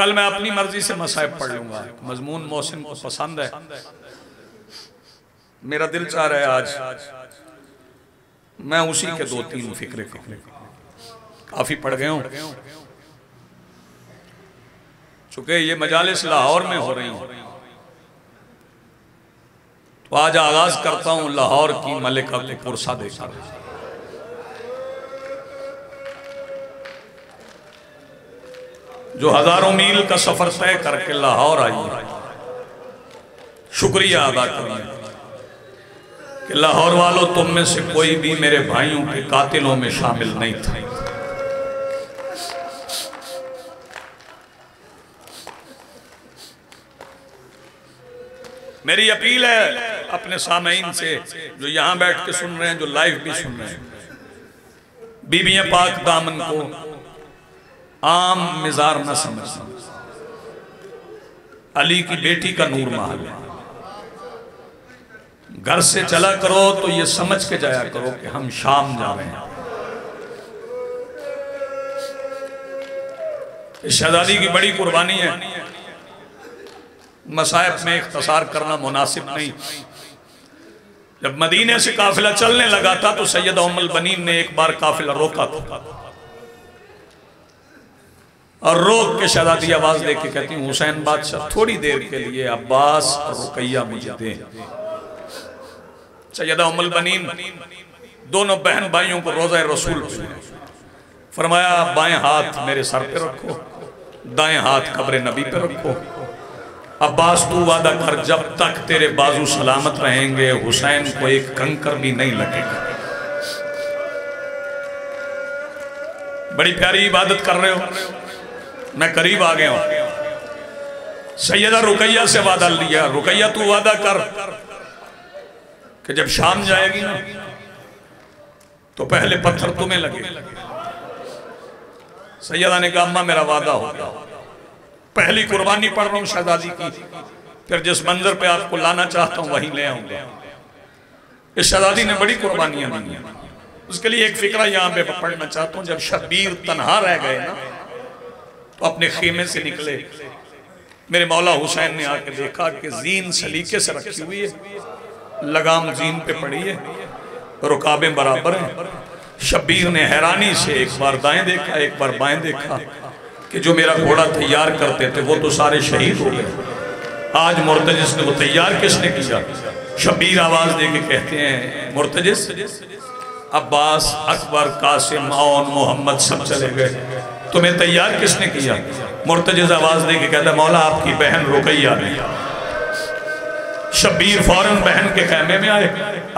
कल मैं अपनी मर्जी से मसाइब पढ़ लूंगा, मजमून मोहसिन को पसंद है। मेरा दिल चाह रहा है आज मैं उसी के दो तीन फिक्रे कहूँ, काफी पढ़ गए हूँ। चूंकि ये मजालिस लाहौर में हो रही हो तो आज आगाज करता हूं लाहौर की मलिका को पुरसा देकर। जो हजारों मील का सफर तय करके लाहौर आई है, शुक्रिया अदा करें कि लाहौर वालों तुम में से कोई भी मेरे भाइयों के कातिलों में शामिल नहीं था। मेरी अपील है अपने सामईन से जो यहां बैठ के सुन रहे हैं, जो लाइव भी सुन रहे हैं, बीबियां पाक दामन को आम मिजार न समझ, अली की बेटी का नूर महल है। घर से चला करो तो ये समझ के जाया करो कि हम शाम जा रहे हैं। इस शहजादी की बड़ी कुर्बानी है, मसाइब में इख्तसार करना मुनासिब नहीं। जब मदीने से काफिला चलने लगा था तो सैयदा उम्मुल बनीन ने एक बार काफिला रोका था और रोक के शहजादी आवाज देके कहती हूँ, हुसैन बादशाह थोड़ी देर के लिए अब्बास और रुकैया मुझे दे। सैयदा उम्मुल बनीन दोनों बहन भाइयों को रोज़ा रसूल फरमाया, बाएं हाथ मेरे सर पे रखो, दाएं हाथ कब्र नबी पे रखो। अब्बास तू वादा कर जब तक तेरे बाजू सलामत रहेंगे हुसैन को एक कंकर भी नहीं लगेगा। बड़ी प्यारी इबादत कर रहे हो, मैं करीब आ गया हूं। सैयदा रुकैया से वादा लिया, रुकैया तू वादा कर कि जब शाम जाएगी ना तो पहले पत्थर तुम्हें लगे। सैयदा ने कहा अम्मा मेरा वादा होगा, पहली कुर्बानी पढ़ रहा हूं शहजादी की, फिर जिस मंजर पे आपको लाना चाहता हूं वहीं ले आऊंगा। इस शहजादी ने बड़ी कुर्बानियां दी, उसके लिए एक फिक्रा यहाँ पे पढ़ना चाहता हूँ। जब शब्बीर तनहा रह गए ना तो अपने खेमे से निकले, मेरे मौला हुसैन ने आके देखा कि जीन सलीके से रखी हुई है, लगाम जीन पे पड़ी है, रुकाबें बराबर हैं। शब्बीर ने हैरानी से एक बार दाएं देखा एक बार बाएं देखा कि जो मेरा घोड़ा तैयार करते थे वो तो सारे शहीद हो गए, आज मुर्तजिस ने वो तैयार किसने किया। शब्बीर आवाज दे के कहते हैं मुर्तजिस, अब्बास अकबर कासिम और मोहम्मद सब चले गए, तुम्हें तैयार किसने किया। मुर्तजिज़ आवाज दे के कहता मौला आपकी बहन रुकैया ने। शब्बीर फौरन बहन के खेमे में आए,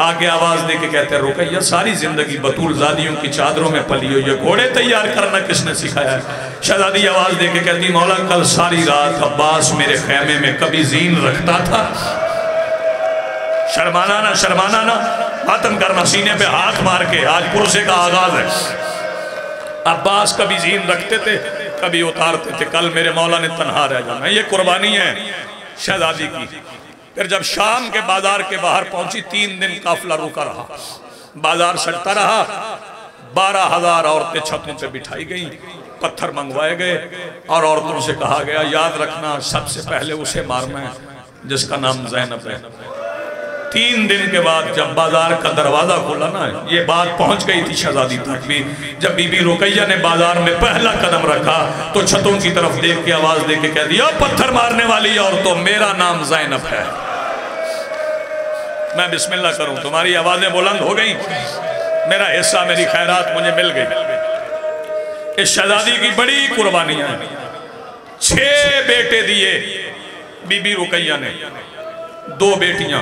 आगे आवाज दे के कहते रुकैया सारी जिंदगी बतूल ज़ादियों की चादरों में पली हो, ये घोड़े तैयार करना किसने सिखाया। शहजादी आवाज दे के कहती मौला कल सारी रात अब्बास मेरे खेमे में कभी जीन रखता था। शर्माना ना शर्माना ना, खत्म करना सीने पे हाथ मार के, आज पुरसे का आगाज है। अब्बास कभी जीन रखते थे कभी उतारते थे, कल मेरे मौला ने तनहा रह जाना, ये कुर्बानी है शहजादी की। फिर जब शाम के बाजार के बाहर पहुंची, तीन दिन काफिला रुका रहा, बाजार सड़ता रहा, बारह हजार औरतें छतों पे बिठाई गईं, पत्थर मंगवाए गए और औरतों से कहा गया याद रखना सबसे पहले उसे मारना है जिसका नाम ज़ैनब है। तीन दिन के बाद जब बाजार का दरवाजा खोला ना, ये बात पहुंच गई थी शहजादी तक भी। जब बीबी रुकैया ने बाजार में पहला कदम रखा तो छतों की तरफ देख के आवाज दे के कह दिया पत्थर मारने वाली और तो मेरा नाम ज़ैनब है। मैं बिस्मिल्लाह करूं, तुम्हारी आवाजें बुलंद हो गई, मेरा हिस्सा मेरी खैरात मुझे मिल गई। इस शहजादी की बड़ी कुर्बानियां, छह बेटे दिए बीबी रुकैया ने, दो बेटियां,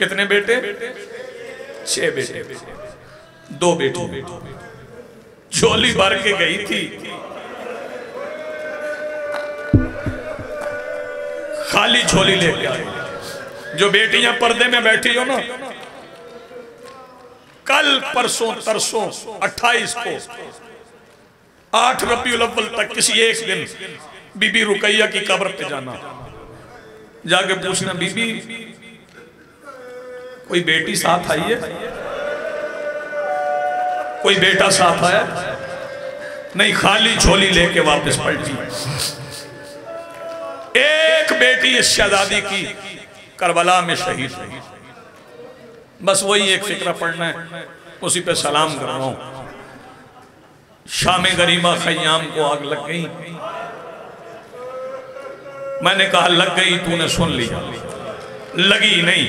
कितने बेटे छह बेटे, दो बेटे। झोली भर के गई थी, खाली झोली लेके आई। जो बेटियां पर्दे में बैठी हो ना, कल परसों तरसों अट्ठाईस को आठ रबीउल अव्वल तक किसी एक दिन बीबी रुकैया की कब्र पे जाना, जाके पूछना बीबी कोई बेटी साथ आई है, कोई बेटा साथ आया नहीं, खाली झोली लेके वापस पलटी। एक बेटी इस शहजादी की करबला में शहीद हुई। बस वही एक फिक्रा पढ़ना है, उसी पे सलाम कर रहा हूं। शाम गरीमा खयाम को आग लग गई, मैंने कहा लग गई तूने सुन लिया, लगी नहीं,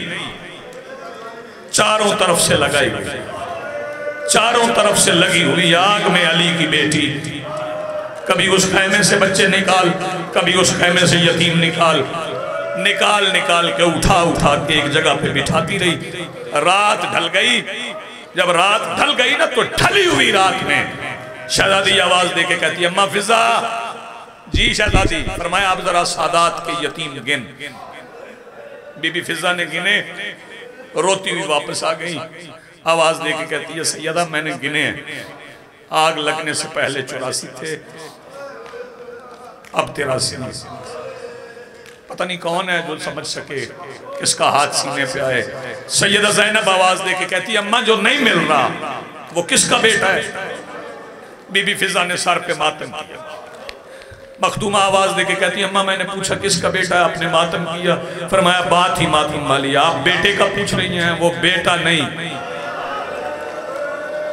चारों तरफ से लगाई हुई, चारों तरफ से लगी हुई आग में अली की बेटी। कभी उस खैमे से बच्चे निकाल, कभी उस खैमे से यतीम निकाल, निकाल निकाल के उठा उठा के एक जगह पे बिठाती रही। रात ढल गई, जब रात ढल गई ना तो ढली हुई रात में शहजादी आवाज दे के कहती है अम्मा फिजा। जी शहजादी, फरमाया आप जरा सादात के यतीम गिन। बीबी फिजा ने गिने, रोती हुई वापस आ गई, आवाज दे के कहती है सैयदा मैंने गिने हैं, आग लगने से पहले चौरासी थे अब तिरासी। पता नहीं कौन है जो समझ सके किसका हाथ सीने पे आए। सैयदा ज़ैनब आवाज दे के कहती है अम्मा जो नहीं मिल रहा वो किसका बेटा है। बीबी फिजा ने सर पे मातम किया। मखदूमा आवाज देके कहती है अम्मा मैंने पूछा किसका बेटा है, आपने मातम किया। फरमाया बात ही मातम वाली, आप बेटे का पूछ रही हैं, वो बेटा नहीं।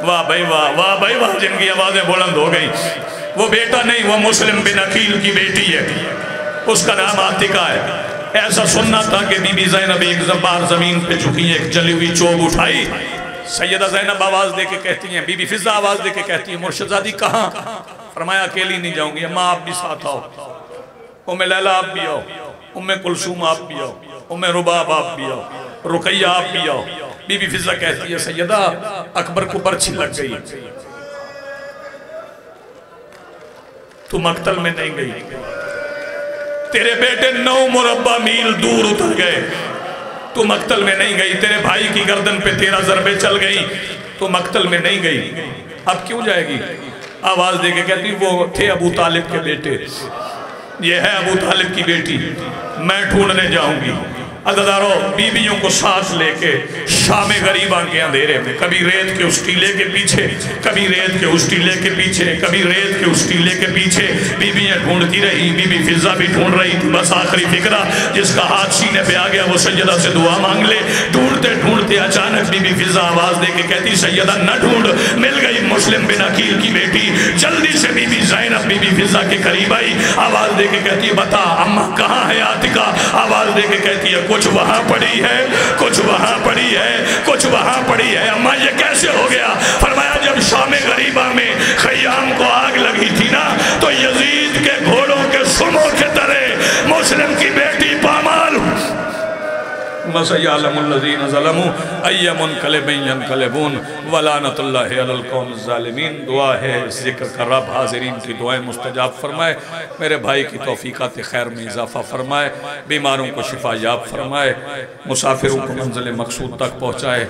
वाह भाई वाह, वाह भाई वाह, जिनकी आवाजें बुलंद हो गई। वो बेटा नहीं, वो मुस्लिम बिन अकील की बेटी है, उसका नाम आतिका है। ऐसा सुनना था कि बीबी ज़ैनब एक बार जमीन पे झुकी, एक जली हुई चोब उठाई। सैयदा ज़ैनब आवाज दे के कहती हैं, बीबी फिजा आवाज दे के कहती है, मुर्शदादी कहाँ? फरमाया अकेली नहीं जाऊंगी, अम्मा आप भी साथ आओ, उम्मे लैला आप भी आओ, उम्मे कुलसूम आप भी आओ, उम्मे रुबाब आप भी आओ, रुकैया आप भी आओ। बीबी फिजा कहती है, सैयदा अकबर को बर्छी लग गई, तू मकतल में नहीं गई, तेरे बेटे नौ मुरब्बा मील दूर उतर गए, तू मकतल में नहीं गई, तेरे भाई की गर्दन पे तेरह जरबे चल गई, तू मकतल में नहीं गई, अब क्यों जाएगी? आवाज दे के कहती, वो थे अबू तालिब के बेटे, ये है अबू तालिब की बेटी, मैं ढूंढने जाऊंगी। अज़दारो, बीबियों को साथ लेके शामे गरीबा के अंधेरे में, कभी रेत के उस टीले के पीछे, कभी रेत के उस टीले के पीछे, कभी रेत के उस टीले के पीछे बीबियाँ ढूंढती रही। बीबी फिजा भी ढूंढ रही थी, बस आखिरी फिक्रा जिसका हाथ सीने पे आ गया वो सैयदा से दुआ मांग ले। ढूंढते ढूंढते अचानक बीबी फिजा आवाज़ दे के कहती, सैयदा न ढूंढ, मिल गई मुस्लिम बिन अकील की बेटी। जल्दी से बीबी ज़ैनब बीबी फिजा के करीब आई, आवाज़ दे के कहती, बता अम्मा कहाँ है आतिका? आवाज़ दे के कहती है, कुछ वहाँ पड़ी है, कुछ वहाँ पड़ी है, कुछ वहाँ पड़ी है, अम्मा ये कैसे हो गया? फरमाया, जब शामे गरीबा में खयाम को आग लगी थी ना, तो यजीद के घोड़ों के सुमों के तरह मुस्लिम की बेटी पामाल। दुआ है इस जिक्र का रब हाज़रीन की दुआएं मुस्तजाब फरमाए, मेरे भाई की तौफीकात खैर में इजाफा फरमाए, बीमारों को शिफा याब फरमाए, मुसाफिरों को मंजिल मकसूद तक पहुँचाए,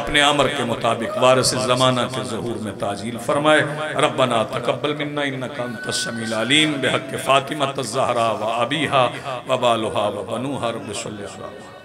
अपने अमर के मुताबिक वारिस ज़माना के ज़हूर में ताजील फरमाए। रब्बना तक़ब्बल मिन्ना इन्नका अंतस समीउल अलीम बिहक़्क़ि फ़ातिमा ज़हरा व अबीहा व बालहा व बनूहा।